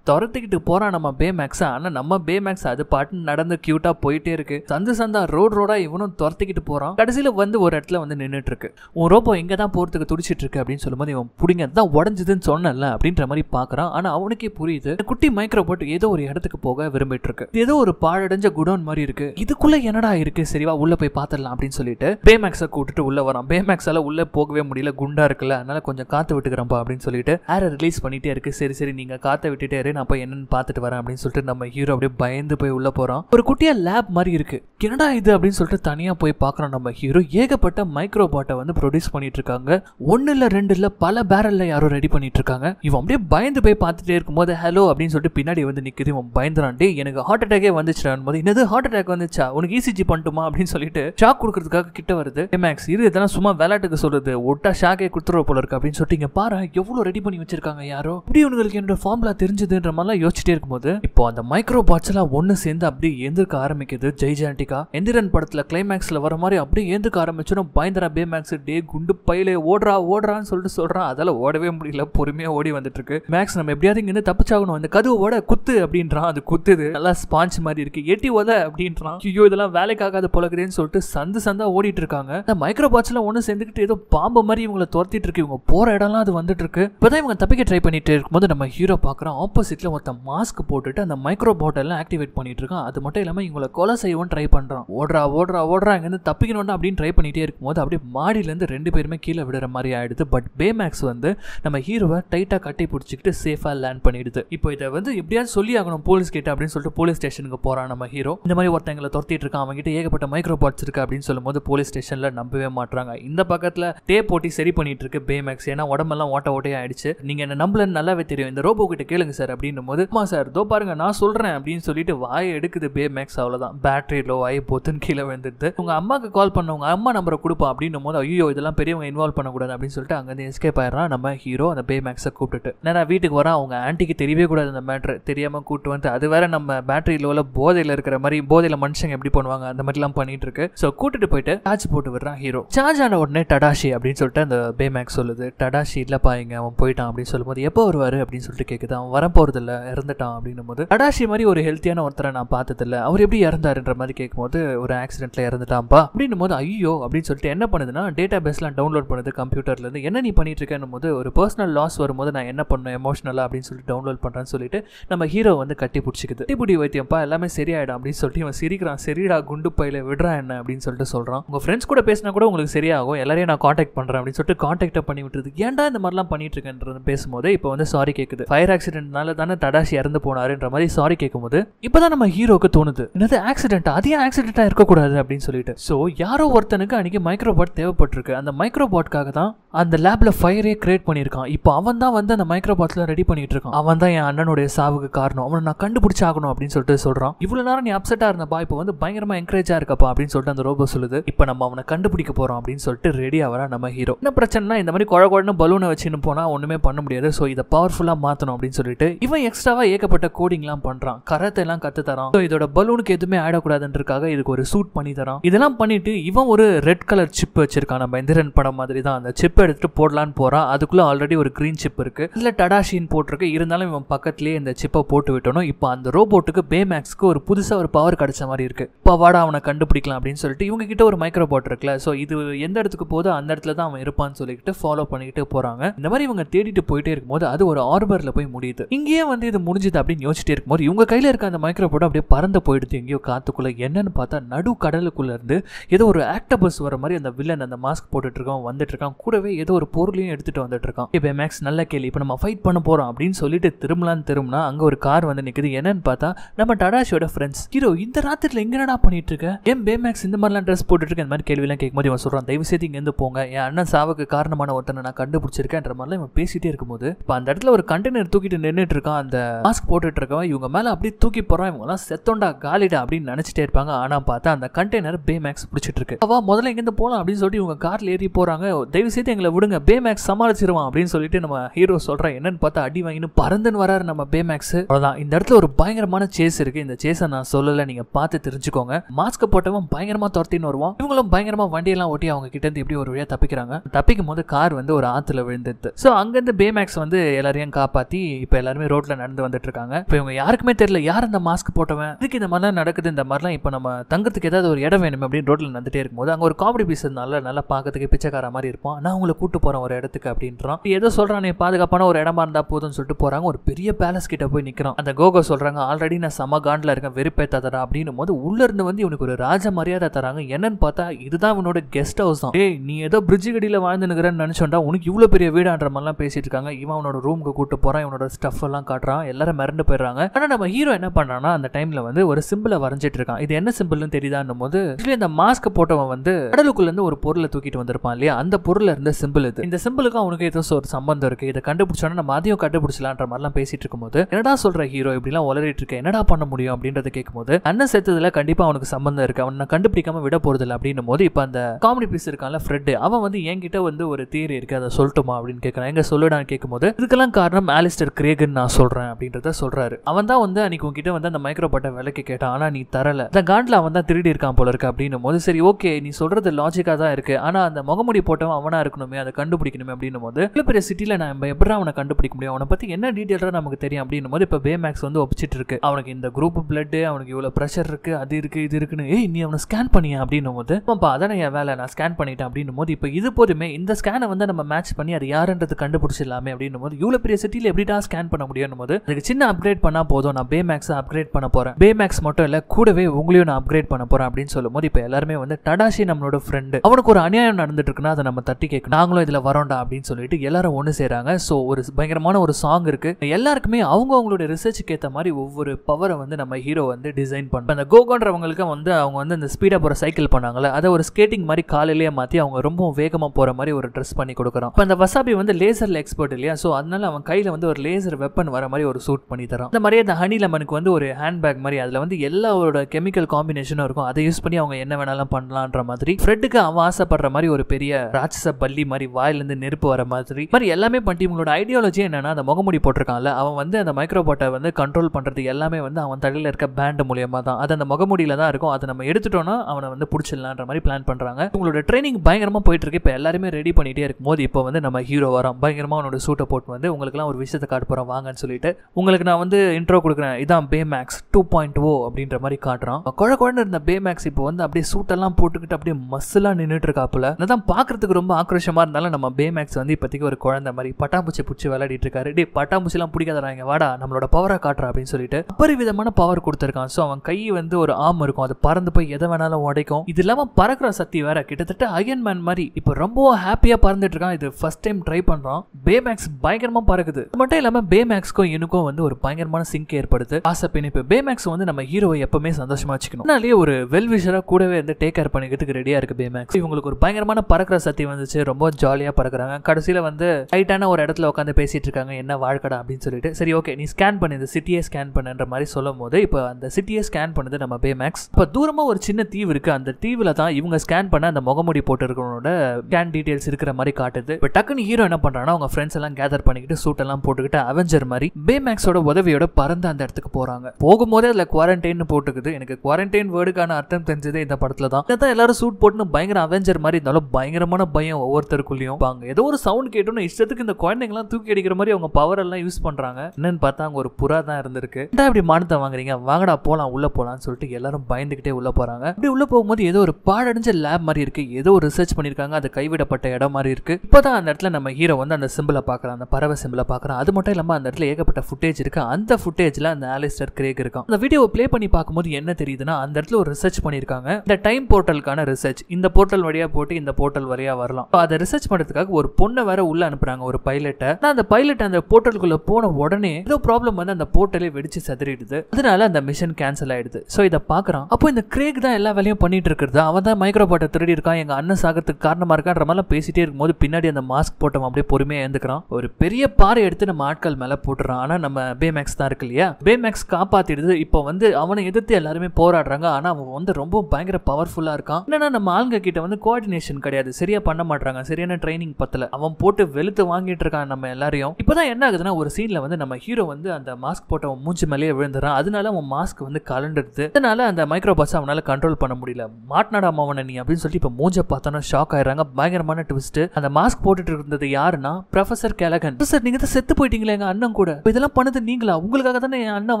துரத்துக்கிட்டு போகிறான் நம்ம பேமேக்ஸை. ஆனால் நம்ம பேமேக்ஸ் அது பாட்டு நடந்து கியூட்டாக போயிட்டே இருக்கு. சந்து சந்தா ரோடு ரோடாக இவனும் துரத்துக்கிட்டு போகிறான். கடைசியில் வந்து ஒரு இடத்துல வந்து நின்றுட்டு இருக்கு. உன் ரோபோ எங்கே தான் போகிறதுக்கு துடிச்சிட்டு இருக்கு அப்படின்னு சொல்லும்போது இவன் பிடிங்க தான் உடஞ்சுதுன்னு சொன்னல அப்படின்ற மாதிரி பார்க்குறான். ஆனால் அவனுக்கே புரியுது குட்டி மைக்ரோபாட் ஏதோ ஒரு இடத்துக்கு போக விரும்பிட்டு இருக்கு. ஏதோ ஒரு பாழடைஞ்ச குடோன் மாதிரி இருக்கு. இதுக்குள்ள என்னடா இருக்கு, சரிவா உள்ள போய் பார்த்துடலாம் அப்படின்னு சொல்லிட்டு பேமேக்ஸை கூட்டிட்டு உள்ள வரான். பேமேக்ஸால உள்ள போகவே முடியல, குண்டா இருக்குல்ல, அதனால கொஞ்சம் காத்து விட்டுக்கிறப்பா அப்படின்னு சொல்லிட்டு ஏரை ரிலீஸ் பண்ணிட்டே இருக்கு. சரி சரி நீங்க காத்த விட்டுட்டே இரு, நான் போய் என்னன்னு பார்த்துட்டு வரேன் அப்படின்னு சொல்லிட்டு நம்ம ஹீரோ அப்படியே பயந்து போய் உள்ள போறான். ஒரு குட்டியா லேப் மாதிரி இருக்கு. என்னடா இது அப்படின்னு சொல்லிட்டு தனியா போய் பார்க்கறோம். நம்ம ஹீரோ ஏகப்பட்ட மைக்ரோபாட்டை வந்து ப்ரொடியூஸ் பண்ணிட்டு இருக்காங்க. ஒன்னு இல்ல ரெண்டு இல்ல பல பேரல்ல யாரும் ரெடி பண்ணிட்டு இருக்காங்க. இவன் அப்படியே பயந்து போய் பார்த்துட்டே இருக்கும்போது ஹலோ அப்படின்னு சொல்லிட்டு பின்னாடி வந்து நிற்குது. இவன் பயந்துறான்டே எனக்கு ஹார்ட் அட்டாக்கே வந்துச்சுடான் போது என்னது ஹார்ட் அட்டாக் வந்துச்சா உனக்கு இசிஜி பண்ணிட்டுமா அப்படின்னு சொல்லிட்டு ஷாக் கொடுக்கறதுக்காக கிட்ட வருது. மேக்ஸ் இது இதெல்லாம் சும்மா விளையாட்டுக்கு சொல்றது, ஒட்டா ஷாக்கே கொடுத்துருவ போல இருக்கு அப்படின்னு சொல்லிட்டு இங்க பாரு எவ்வளோ ரெடி பண்ணி வச்சிருக்காங்க யாரோ. இப்படி உங்களுக்கு என்னோட ஃபார்முலா தெரிஞ்சதுன்ற மாதிரிலாம் யோசிச்சுட்டே இருக்கும்போது இப்போ அந்த மைக்ரோ பாட்ஸ் எல்லாம் ஒன்று சேர்ந்து அப்படியே ஏந்திருக்க ஆரம்பிக்குது. ஜெய்ஜாண்டிகா எந்திரன் படத்துல கிளைமேக்ஸ்ல வர மாதிரி அப்படியே ஏந்திருக்க ஆரம்பிச்சோன்னா பயந்துரா பேமேக்ஸ். டே குண்டு பையிலே ஓடுறா ஓடுறான்னு சொல்லிட்டு சொல்றான். அதெல்லாம் ஓடவே முடியல, பொறுமையா ஓடி வந்துட்டு இருக்கு. மேக்ஸ் நம்ம எப்படியாவது இங்க தப்பிச்சாகணும், இந்த கதுவோட குத்து அப்படின்றான். அது குத்துது, நல்லா ஸ்பாஞ்ச் மாதிரி இருக்கு. எட்டி ஓத அப்படின்றான். ஐயோ இதெல்லாம் வேலைக்காகாத பொழக்குதுன்னு சொல்லிட்டு சந்து சந்தா ஓடிட்டு இருக்காங்க. அந்த மைக்ரோ பாட்ஸ்ல ஒன்று சேர்ந்துக்கிட்டு ஏதோ பாம்பு மாதிரி இவங்களை துரத்திட்டு இருக்கு. இவங்க போற இடம்லாம் அது வந்துட்டு இருக்கு. இப்பதான் இவங்க தப்பிக்க ட்ரை பண்ணிட்டு இருக்கும்போது நம்ம ஹீரோ பாக்குறோம் ஆப்போசிட்ல ஒருத்த மாஸ்க் போட்டுட்டு அந்த மைக்ரோ பாட்டெல்லாம் ஆக்டிவேட் பண்ணிட்டு இருக்கான். அது மட்டும் இல்லாம இவங்களை கொலை செய்வோன்னு ட்ரை பண்றான். ஓடுறா ஓடுறா ஓடுறா இங்கிருந்து தப்பிக்கணும் அப்படின்னு ட்ரை பண்ணிட்டே இருக்கும்போது அப்படியே மாடியில இருந்து ரெண்டு பேருமே கீழே விடுற மாதிரி ஆயிடுது. பட் பேமேக்ஸ் வந்து நம்ம ஹீரோவை டைட்டா கட்டி பிடிச்சிக்கிட்டு சேஃபா லேண்ட் பண்ணிடுது. இப்போ இதை வந்து எப்படியாவது சொல்லி ஆகணும் போலீஸ் கிட்ட அப்படின்னு சொல்லிட்டு போலீஸ் ஸ்டேஷனுக்கு போறான் நம்ம ஹீரோ. இந்த மாதிரி ஒருத்தங்களை துரத்திட்டு இருக்கான், அவங்ககிட்ட ஏகப்பட்ட மைக்ரோபாட்ஸ் இருக்கு அப்படின்னு சொல்லும்போது போலீஸ் ஸ்டேஷன்ல நம்பவே மாட்டாங்க. இந்த பக்கத்துல டே போட்டி சரி பண்ணிட்டு இருக்கு பேமேக்ஸ். ஏன்னா உடம்பெல்லாம் ஓட்ட ஓட்டையா ஆயிடுச்சு. நீங்க என்ன நம்பலன்னு நல்லாவே தெரியும், இந்த ரோபோ கிட்ட கேளுங்க சார் அப்படின்னும் போது ஆமா சார் தோ பாருங்க நான் சொல்றேன் அப்படின்னு சொல்லிட்டு வாயை எடுக்குது பேமேக்ஸ். அவ்வளவுதான், பேட்டரி லோ ஆகி போத்துன்னு கீழே வந்துடுது. உங்க அம்மாக்கு கால் பண்ண உங்க அம்மா நம்பரை கொடுப்பா அப்படின்னும் போது ஐயோ இதெல்லாம் பெரியவங்க இன்வால்வ் பண்ணக்கூடாது அப்படின்னு சொல்லிட்டு அங்கே எஸ்கேப் ஆயிடுறான் நம்ம ஹீரோ. அந்த பேமேக்ஸை கூப்பிட்டுட்டு நேரா வீட்டுக்கு வர அவங்க ஆன்ட்டிக்கு தெரியவே கூடாது அந்த மேட்ரு. தெரியாமல் கூப்பிட்டு வந்து அது வேற நம்ம பேட்டரி லோவில் போதையில் இருக்கிற மாதிரி போதையில் மனுஷங்க எப்படி பண்ணுவாங்க அந்த மாதிரிலாம் பண்ணிட்டு இருக்கு. ஸோ கூட்டிட்டு போயிட்டு சார்ஜ் போட்டு விடுறான் ஹீரோ. சார்ஜ் ஆன உடனே டடாஷி அப்படின்னு சொல்லிட்டு அந்த பேமேக்ஸ் சொல்லுது. டடாஷி இல்லைப்பா இங்க அவன் போயிட்டான் அப்படின்னு சொல்லும்போது எப்போ வருவாரு அப்படின்னு சொல்லிட்டு கேட்குது. அவன் வரப்போறது இல்லை, இறந்துட்டான் அப்படின்னும் போது டடாஷி மாதிரி ஒரு ஹெல்த்தியான ஒருத்தரை நான் பார்த்ததில்ல, அவர் எப்படி இறந்தாருன்ற மாதிரி கேட்கும்போது ஒரு ஆக்சிடென்ட்ல இறந்துட்டான்ப்பா அப்படின்னும் போது ஐயோ அப்படின்னு சொல்லிட்டு என்ன பண்ணுதுன்னா டேட்டா பேஸ்லாம் டவுன்லோட் பண்ணுது கம்ப்யூட்டர்ல இருந்து. என்ன நீ பண்ணிட்டு இருக்கேன்னு போது ஒரு பர்சனல் லாஸ் வரும்போது நான் என்ன பண்ணேன் எமோஷனலா அப்படின்னு சொல்லிட்டு டவுன்லோட் பண்றேன்னு சொல்லிட்டு நம்ம ஹீரோ வந்து கட்டி பிடிச்சிக்குது. இப்படி வைத்தியம்ப்பா எல்லாமே சரியாயிடும் அப்படின்னு சொல்லிட்டு இவன் சிரிக்கிறான். சரிடா குண்டு பையில விடுறா என்ன அப்படின்னு சொல்லிட்டு சொல்கிறான். உங்கள் ஃப்ரெண்ட்ஸ் கூட பேசினா கூட உங்களுக்கு சரியாகும், எல்லாரையும் நான் காண்டாக்ட் பண்ணுறேன் அப்படின்னு சொல்லிட்டு காண்டாக்டை பண்ணி விட்டுறது. ஏன்டா இந்த மாதிரிலாம் பண்ணிட்டு இருக்கேன்றது பேசும்போது இப்போ வந்து சாரி கேட்குது. ஃபயர் ஆக்சிடென்ட்னால தானே தடாஷி இறந்து போனாருன்ற மாதிரி சாரி கேட்கும்போது இப்போதான் நம்ம ஹீரோக்கு தோணுது, என்னது ஆக்சிடென்ட், அதே ஆக்சிடென்ட்டாக இருக்கக்கூடாது அப்படின்னு சொல்லிட்டு. ஸோ யாரோ ஒருத்தனுக்கு அன்றைக்கி மைக்ரோபாட் தேவைப்பட்டிருக்கு, அந்த மைக்ரோபாட்காக தான் அந்த லேபில் ஃபயரே கிரியேட் பண்ணியிருக்கான். இப்போ அவன் தான் வந்து அந்த மைக்ரோபாட்லாம் ரெடி பண்ணிட்டு இருக்கான். அவன் தான் என் அண்ணனுடைய சாவுக்கு காரணம், அவனை நான் கண்டுபிடிச்சாகணும் அப்படின்னு சொல்லிட்டு சொல்கிறான். இவ்வளோ நேரம் நீ அப்செட்டாக இருந்தப்பா, இப்போ வந்து பயங்கரமா என்கரேஜாக இருக்கப்பா அப்படின்னு சொல்லிட்டு அந்த ரோபோ சொல்லுது. இப்போ நம்ம அவனை கண்டுபிடிக்க போகிறோம் அப்படின்னு சொல்லிட்டு ரெடி ஆகிறா நம்ம ஹீரோ. என்ன பிரச்சனைனா இந்த மாதிரி குழ குழன்னு பலூனை வச்சுன்னு போனால் ஒன்றுமே பண்ண முடியாது, ஸோ இதை பவர்ஃபுல்லாக மாற்றணும் அப்படின்னு சொல்லிட்டு இவன் எக்ஸ்ட்ராவாக ஏகப்பட்ட கோடிங்லாம் பண்ணுறான், கரத்தை எல்லாம் கற்று தரான். ஸோ இதோட பலூனுக்கு எதுவுமே ஆடக்கூடாதுன்றதுக்காக இதுக்கு ஒரு சூட் பண்ணி தரான். இதெல்லாம் பண்ணிட்டு இவன் ஒரு ரெட் கலர் சிப் வச்சிருக்கான், நம்ம இந்திரன் படம் மாதிரி தான். அந்த சிப் எடுத்துட்டு போடலான்னு போறான். அதுக்குள்ள ஆல்ரெடி ஒரு கிரீன் சிப் இருக்கு, இதுல டடாஷின் போட்டிருக்கு. இருந்தாலும் இவன் பக்கத்திலேயே இந்த சிப்பை போட்டு விட்டணும். இப்போ அந்த ரோபோட்டுக்கு பேமேக்ஸ்க்கு ஒரு புதுசா ஒரு பவர் கிடைச்ச மாதிரி இருக்கு. இப்போ வாடா அவனை கண்டுபிடிக்கலாம் அப்படின்னு சொல்லிட்டு இவங்க கிட்ட ஒரு மைக்ரோபாட் இருக்குல்ல, ஸோ இது எந்த இடத்துக்கு போதோ அந்த இடத்துல தான் அவன் இருப்பான்னு சொல்லிட்டு ஃபாலோ பண்ணிக்கிட்டு போறாங்க. இந்த மாதிரி இவங்க தேடிட்டு போயிட்டே இருக்கும்போது அது ஒரு ஆர்பர்ல போய் முடியுது. இங்கேயே வந்து இது முடிஞ்சது அப்படின்னு யோசிச்சுட்டு இருக்கும்போது இவங்க கையில இருக்க அந்த மைக்ரோபாட் அப்படியே பறந்து போயிடுது எங்கேயோ காத்துக்குள்ள. என்னன்னு பார்த்தா நடு கடலுக்குள்ள இருந்து ஏதோ ஒரு ஆக்டோபஸ் வர மாதிரி அந்த வில்லன் அந்த மாஸ்க் போட்டுட்டு இருக்கான் வந்துட்டு இருக்கான். கூடவே ஏதோ ஒரு பொருளையும் எடுத்துட்டு வந்துட்டு இருக்கான். இப்போ மேக்ஸ் நல்ல கேள்வி, இப்போ நம்ம ஃபைட் பண்ண போறோம் அப்படின்னு சொல்லிட்டு திரும்பலான்னு திரும்பினா அங்க ஒரு கார் வந்து நிற்குது. என்னன்னு பார்த்தா நம்ம டடாஷியோட ஃப்ரெண்ட்ஸ். ஹீரோ இந்த ராத்திரில எங்க நடா பண்ணிட்டு இருக்க, ஏன் பேமேக்ஸ் இந்த மாதிரிலாம் ட்ரெஸ் போட்டுட்டு இருக்க, இந்த மாதிரி கேள்வியெல்லாம் கேட்கும்போது இவன் சொல்றான் தயவு செய்து இங்கேருந்து போங்க, என் அண்ணன் சாவுக்கு காரணமான ஒருத்தனை நான் கண்டுபிடிச்சிருக்கேன்ற மாதிரிலாம் இவன் பேசிட்டே இருக்கும்போது இப்போ அந்த இடத்துல ஒரு கண்டெய்னர் தூக்கிட்டு நின்றுட்டு இருக்கான். அந்த மாஸ்க் போட்டுட்டு இருக்கவன் இவங்க மேலே அப்படியே தூக்கி போறான். இவங்கலாம் செத்தோண்டா காலிடா அப்படின்னு நினைச்சிட்டே இருப்பாங்க. ஆனா பார்த்தா அந்த கண்டெய்னர் பேமேக்ஸ் பிடிச்சிட்டு இருக்கு. அவ முதல்ல எங்கேருந்து போகலாம் அப்படின்னு சொல்லிட்டு இவங்க கார்ல ஏறி போறாங்க. தயவு செய்து எங்களை விடுங்க, பேமேக்ஸ் சமாளிச்சிருவான் அப்படின்னு சொல்லிட்டு நம்ம ஹீரோ சொல்றேன். என்னன்னு பார்த்தா அடி வாங்கினு பறந்துன்னு வராரு நம்ம பேமேக்ஸ். அவ்வளவுதான், இந்த இடத்துல ஒரு பயங்கரமான சேஸ் இருக்கு. இந்த சேஸை நான் சொல்லல, நீங்க பார்த்து தெரிஞ்சுக்கோங்க. மாஸ்க் போட்டவன் பயங்கரமா துரத்தின்னு வருவான், இவங்களும் பயங்கரமா வண்டியெல்லாம் ஓட்டி அவங்க கிட்ட இருந்து எப்படி ஒரு வழியா தப்பிக்கிறாங்க. தப்பிக்கும் போது கார் வந்து ஒரு ஆத்துல விழுந்துடுது. ஸோ அங்கிருந்து பேமேக்ஸ் வந்து எல்லாரையும் காப்பாத்தி இப்போ எல்லாருமே ரோட்ல நடந்து வந்துட்டு இருக்காங்க. இப்போ இவங்க யாருக்குமே தெரியல யார் அந்த மாஸ்க் போட்டவன், இதுக்கு இந்த மாதிரிலாம் நடக்குது, இந்த மாதிரிலாம் இப்போ நம்ம தங்கறதுக்கு ஏதாவது ஒரு இடம் வேணும் அப்படின்னு ரோட்ல நடந்துட்டே இருக்கும்போது அங்கே ஒரு காமெடி பீஸ் இருந்தால நல்லா பார்க்கறதுக்கு பிச்சைக்கார மாதிரி இருப்பான். நான் உங்களை கூட்டு போறேன் ஒரு இடத்துக்கு அப்படின்றான். ஏதோ சொல்றானே பாதுகாப்பான ஒரு இடமா இருந்தா போதும்னு சொல்லிட்டு போறாங்க. ஒரு பெரிய பேலஸ் கிட்ட போய் நிக்கிறான். அந்த கோகோ சொல்றாங்க ஆல்ரெடி நான் சம காண்டில் இருக்கேன் வெறுப்பேத்தா தரா அப்படின்னு போது உள்ள இருந்து வந்து இவனுக்கு ஒரு ராஜ மரியாதை தராங்க. என்னன்னு பார்த்தா இதுதான் இவனோட கெஸ்ட் ஹவுஸ் தான். ஏய் நீ ஏதோ பிரிட்ஜு கடியில வாழ்ந்து நிக்கிறேன்னு நினைச்சோண்டா, உனக்கு இவ்வளவு பெரிய வீடான்ற மாதிரிலாம் பேசிட்டு இருக்காங்க. இவன் அவனோட ரூமுக்கு கூட்டு போறான், இவனோட ஸ்டஃப் எல்லாம் காட்டுறான், எல்லாரும் மிரண்டு போயிடுறாங்க. ஆனா நம்ம ஹீரோ என்ன பண்றான்னா அந்த டைம்ல வந்து ஒரு சிம்பிளை வரைஞ்சிட்டு இருக்கான். இது என்ன சிம்பிள்னு தெரியுதான்னும் போது இந்த மாஸ்க் போட்டவன் வந்து கடலுக்குள்ள இருந்து ஒரு பொருளை தூக்கிட்டு வந்திருப்பான் இல்லையா, அந்த பொருள் இருந்த சிம்பிள் இது. இந்த சிம்பிளுக்கு அவனுக்கு ஏதோ ஒரு சம்பந்தம் இருக்கு, இதை கண்டுபிடிச்சோன்னா நம்ம அதையும் கண்டுபிடிச்சலான்ற மாதிரிலாம் பேசிட்டு இருக்கும்போது என்னடா சொல்ற ஹீரோ இப்படிலாம் உளறிட்டு இருக்க, என்னடா பண்ண முடியும் அப்படின்றத கேட்கும்போது அண்ணன் செத்ததுல கண்டிப்பா அவனுக்கு சம்பந்தம் இருக்கு, அவன் நான் கண்டுபிடிக்காம விட போறது இல்லை அப்படின்னும் போது இப்போ அந்த காமெடி பீஸ் இருக்கான்ல ஃப்ரெட், அவன் வந்து என்கிட்ட வந்து ஒரு தியரி இருக்கு அதை சொல்லட்டுமா அப்படின்னு கேட்கறான். எங்க சொல்லுடான்னு கேட்கும்போது இதுக்கெல்லாம் காரணம் ஆலிஸ்டர் கிரேகன் நான் சொல்றேன் அப்படின்றத சொல்றாரு. அவன் தான் வந்து அன்னைக்கு உங்ககிட்ட வந்து அந்த மைக்ரோபாட்டை விலைக்கு கேட்டான், ஆனா நீ தரல, அந்த காண்டில் அவன் தான் திருடி இருக்கான் போல இருக்கு அப்படின்னும் போது சரி ஓகே நீ சொல்றது லாஜிக்கா தான் இருக்கு, ஆனா அந்த முகமுடி போட்டவன் அவனா இருக்கணுமே, அதை கண்டுபிடிக்கணுமே அப்படின்னும் போது பெரிய சிட்டில நான் எப்படி அவனை கண்டுபிடிக்க முடியும், அவனை பத்தி என்ன டீட்டெயிலா நமக்கு தெரியும் அப்படின்னும் போது இப்போ பேமேக்ஸ் வந்து ஒப்பிச்சிட்டு இருக்கு. அவனுக்கு இந்த குரூப் பிளட், அவனுக்கு இவ்வளவு பிரஷர் இருக்கு, அது இருக்கு இது இருக்குன்னு. ஏய் நீ அவனை ஸ்கேன் பண்ணியா அப்படின்னும் போது அப்பா அதான் என் வேலை நான் ஸ்கேன் பண்ணிட்டேன் அப்படின்னும் போது இப்போ இது போதுமே, இந்த ஸ்கேனை வந்து நம்ம மேட்ச் பண்ணி அது யாருன்றது கண்டுபிடிச்சிடலாமே அப்படின்னும் போது இவ்வளவு பெரிய சிட்டியில எப்படிடா ஸ்கேன் பண்ண முடியும்னும் போது அதுக்கு சின்ன அப்கிரேட் பண்ணா போதும், நான் பேமேக்ஸை அப்கிரேட் பண்ண போறேன், பேமேக்ஸ் மட்டும் இல்ல கூடவே உங்களையும் நான் அப்கிரேட் பண்ண போறேன் அப்படின்னு சொல்லும் போது இப்போ எல்லாருமே வந்து டடாஷி நம்மளோட ஃப்ரெண்டு, அவனுக்கு ஒரு அநியாயம் நடந்துட்டு இருக்குன்னா அதை நம்ம தட்டி கேட்கணும், நாங்களும் இதுல வரோண்டா அப்படின்னு சொல்லிட்டு எல்லாரும் ஒன்று சேராங்க. ஸோ ஒரு பயங்கரமான ஒரு சாங் இருக்கு. எல்லாருக்குமே அவங்க அவங்களோட ரிசர்ச்சுக்கு ஏற்ற மாதிரி ஒவ்வொரு பவரை வந்து நம்ம ஹீரோ வந்து டிசைன் பண்ண, அந்த கோகோன்றவங்களுக்கு வந்து அவங்க வந்து அந்த ஸ்பீடாக போகிற சைக்கிள் பண்ணாங்களே அதை ஒரு ஸ்கேட்டிங் மாதிரி காலையிலேயே மாற்றி அவங்க ரொம்ப வேகமாக போகிற மாதிரி ஒரு ட்ரெஸ் பண்ணி கொடுக்குறான். இப்போ அந்த வசாபி வந்து லேசரில் எக்ஸ்பர்ட் இல்லையா, ஸோ அதனால அவன் கையில் வந்து ஒரு லேசர் வெப்பன் வர மாதிரி ஒரு சூட் பண்ணி தரான். அந்த மாதிரி அந்த ஹனி லெமனுக்கு வந்து ஒரு ஹேண்ட் பேக் மாதிரி அதில் வந்து எல்லாரோட கெமிக்கல் காம்பினேஷனும் இருக்கும், அதை யூஸ் பண்ணி அவங்க என்ன வேணாலும் பண்ணலான்ற மாதிரி. ஃப்ரெட்டுக்கு அவன் ஆசைப்படுற மாதிரி ஒரு பெரிய ராட்சச பல்லி மாதிரி வாயிலிருந்து நெருப்பு வர மாதிரி மாதிரி எல்லாமே பண்ணி இவங்களோட ஐடியாலஜி என்னன்னா அந்த முகமுடி போட்டிருக்கான்ல அவன் வந்து அந்த மைக்ரோபாட்டை வந்து கண்ட்ரோல் பண்றது எல்லாமே வந்து அவன் தலையில இருக்க பேண்ட் மூலமா தான், அது அந்த முகமுடியில தான் இருக்கும், அதை நம்ம எடுத்துட்டோம்னா அவனை வந்து பிடிச்சிடலான்ற மாதிரி பிளான் பண்றாங்க. இவங்களோட ட்ரைனிங் பயங்கரமா போயிட்டு இருக்கு. இப்போ எல்லாருமே ரெடி பண்ணிட்டே இருக்கும் போது இப்போ வந்து நம்ம ஹீரோ வரான். பயங்கரமா அவனோட சூட்டை போட்டு வந்து உங்களுக்குலாம் ஒரு விஷயத்தை காட்டு போறோம் வாங்கன்னு சொல்லிட்டு உங்களுக்கு நான் வந்து இன்ட்ரோ கொடுக்குறேன், இதான் பேமேக்ஸ் டூ பாயிண்ட் ஓ அப்படின்ற மாதிரி காட்டுறான். குழ குழந்தை இருந்த பேமேக்ஸ் இப்போ வந்து அப்படியே சூட்டெல்லாம் போட்டுக்கிட்டு அப்படியே மஸ்ஸெல்லாம் நின்றுட்டு இருக்காப்புல, அதான் பாக்குறதுக்கு ரொம்ப ஆக்ரோஷமா என்னவா இருந்தாலும் நம்ம பேமேக்ஸ் வந்து இப்போதைக்கு ஒரு குழந்தை மாதிரி பட்டாம்பூச்சி பிடிச்சி விளையாடிட்டு இருக்காரு. டே பட்டாம்பூச்சிலாம் பிடிக்காதறாங்க, வாடா நம்மளோட பவரை காட்டுறா அப்படின்னு சொல்லிட்டு அப்படி விதமான பவர் கொடுத்துருக்கான். ஸோ அவன் கை வந்து ஒரு ஆம் இருக்கும், அது பறந்து போய் எதை வேணாலும் உடைக்கும். இது இல்லாமல் பறக்கிற சக்தி வேற, கிட்டத்தட்ட அயன் மேன் மாதிரி இப்போ ரொம்ப ஹாப்பியாக பறந்துட்டு இருக்கான். இது ஃபர்ஸ்ட் டைம் ட்ரை பண்ணுறான். பேமேக்ஸ் பயங்கரமாக பறக்குது. அது மட்டும் இல்லாமல் பேமேக்ஸ்க்கும் எனக்கும் வந்து ஒரு பயங்கரமான சிங்க் ஏற்படுது. ஆசை பிணைப்பு பேமேக்ஸ் வந்து நம்ம ஹீரோவை எப்பவுமே சந்தோஷமா வச்சுக்கணும். அதனாலேயே ஒரு வெல்விஷராக கூடவே வந்து டேக் கேர் பண்ணிக்கிறதுக்கு ரெடியாக இருக்கு பேமேக்ஸ். இவங்களுக்கு ஒரு பயங்கரமான பறக்கிற சக்தி வந்துச்சு, ரொம்ப ஜாலியாக பறக்குறாங்க. கடைசியில் வந்து ஹைட்டான ஒரு இடத்துல உட்காந்து பேசிட்டு இருக்காங்க, என்ன வாழ்க்கடா அப்படின்னு சொல்லிட்டு. சரி ஓகே நீ ஸ்கேன் பண்ணி இந்த சிட்டியை ஸ்கேன் பண்ணுன்ற மாதிரி சொல்லும் போது இப்போ அந்த சிட்டியை ஸ்கேன் பண்ணுது நம்ம பேமேக்ஸ். இப்போ தூரமாக ஒரு சின்ன தீவு இருக்கு, அந்த தீவில் தான் இவங்க ஸ்கேன் பண்ண அந்த முகமூடி போட்டு இருக்கிறவனோட ஸ்கேன் டீடைல்ஸ் இருக்கிற மாதிரி காட்டுது. இப்போ டக்குன்னு ஹீரோ என்ன பண்றானா, அவங்க ஃப்ரெண்ட்ஸ் எல்லாம் கேதர் பண்ணிக்கிட்டு சூட் எல்லாம் போட்டுக்கிட்டு அவெஞ்சர் மாதிரி பேமேக்ஸோட உதவியோட பறந்து அந்த இடத்துக்கு போறாங்க. போகும்போதே அதில் குவாரண்டைன் போட்டுக்குது. எனக்கு குவாரண்டைன் வேர்டுக்கான அர்த்தம் தெரிஞ்சதே இந்த படத்துல தான். இதான் எல்லாரும் சூட் போட்டுன்னு பயங்கர அவெஞ்சர் மாதிரி இருந்தாலும் பயங்கரமான பயம் ஒவ்வொருத்தருக்குள்ளயும். வாங்க ஏதோ ஒரு சவுண்ட் கேட்டோன்னு இஷ்டத்துக்கு இந்த குழந்தைங்கலாம் தூக்கி அடிக்கிற மாதிரி அவங்க பவர் எல்லாம் யூஸ் பண்றாங்க. என்னன்னு பார்த்தா அங்கே ஒரு புறா தான் இருந்திருக்கு. இப்படி மானத்தை வாங்குறீங்க, வாங்கடா போலாம் உள்ள போலான்னு சொல்லிட்டு எல்லாரும் பயந்துகிட்டே உள்ள போறாங்க. அப்படி உள்ள போகும்போது ஏதோ ஒரு பாடடைஞ்ச லேப் மாதிரி இருக்கு, ஏதோ ஒரு ரிசர்ச் பண்ணிருக்காங்க, அது கைவிடப்பட்ட இடம் மாதிரி இருக்கு. இப்போதான் அந்த இடத்துல நம்ம ஹீரோ வந்து அந்த சிம்பிளை பார்க்கறான், அந்த பறவை சிம்பிளை பார்க்கறான். அது மட்டும் இல்லாம அந்த இடத்துல ஏகப்பட்ட ஃபுட்டேஜ் இருக்கு. அந்த ஃபுட்டேஜ்ல அந்த ஆலிஸ்டர் கிரேக் இருக்கான். அந்த வீடியோவை பிளே பண்ணி பார்க்கும்போது என்ன தெரியுதுன்னா, அந்த இடத்துல ஒரு ரிசர்ச் பண்ணிருக்காங்க, இந்த டைம் போர்ட்டலுக்கான ரிசர்ச். இந்த போர்ட்டல் வழியா போட்டு இந்த போர்ட்டல் வழியா வரலாம். அதை ரிசர்ச் பண்றதுக்காக ஒரு பொண்ணை வேற உள்ள அனுப்புறாங்க, ஒரு பைலட்டை. அந்த பைலட் அந்த போர்ட்டலுக்குள்ள போன உடனே ஏதோ ப்ராப்ளம் வந்து அந்த போர்ட்டலே வெடிச்சு சதறிடுது. அதனால அந்த மிஷன் கேன்சல் ஆயிடுது. சோ இத பார்க்கறான். அப்போ இந்த கிரேக் தான் எல்லா வேலையும் பண்ணிட்டு இருக்கிறது. அவன் தான் மைக்ரோபாட்டை திருடி இருக்கான், எங்க அண்ணன் சாகத்துக்கு காரணமா இருக்கான்ற மாதிரி பேசிட்டே இருக்கும்போது பின்னாடி அந்த மாஸ்க் போட்டவன் அப்படியே பொறுமையா எழுந்துக்கிறான். ஒரு பெரிய பாறை எடுத்து நம்ம ஆட்கள் மேல போட்டுறான். ஆனா நம்ம பேமேக்ஸ் தான் இருக்கு இல்லையா, பேமேக்ஸ் காப்பாத்திடுது. இப்போ வந்து அவனை எதிர்த்து எல்லாருமே போராடுறாங்க. ஆனா அவன் வந்து ரொம்ப பயங்கர பவர்ஃபுல்லா இருக்கான். என்னன்னா நம்ம ஆளுங்க கிட்ட வந்து கோஆர்டினேஷன் கிடையாது, சரியா பண்ண மாட்டாங்க, சரியான ட்ரைனிங் பத்தல. அவன் போட்டு வெளுத்து வாங்கிட்டு இருக்கான் நம்ம எல்லாரையும். இப்பதான் என்ன ஆகுதுன்னா, ஒரு சீன்ல வந்து நம்ம ஹீரோ வந்து அந்த மாஸ்க் போட்டவன் மூஞ்சி மேலேயே விழுந்துறான். அதனால அவன் மாஸ்க் வந்து கலண்டுடுது. அதனால அந்த மைக்ரோபாஸ் அவனால கண்ட்ரோல் பண்ண முடியல. மாட்டினாடாம அவனை நீ அப்படின்னு சொல்லிட்டு இப்போ மூஞ்ச பார்த்தோன்னா ஷாக் ஆயிடுறாங்க. பயங்கரமான ட்விஸ்ட், அந்த மாஸ்க் போட்டுட்டு இருந்தது யாருன்னா ப்ரொஃபசர் கேலகன். சார் நீங்க தான் செத்து போயிட்டீங்களா எங்க அண்ணன் கூட, இதெல்லாம் பண்ணது நீங்களா, உங்களுக்காக தானே என் அண்ணன்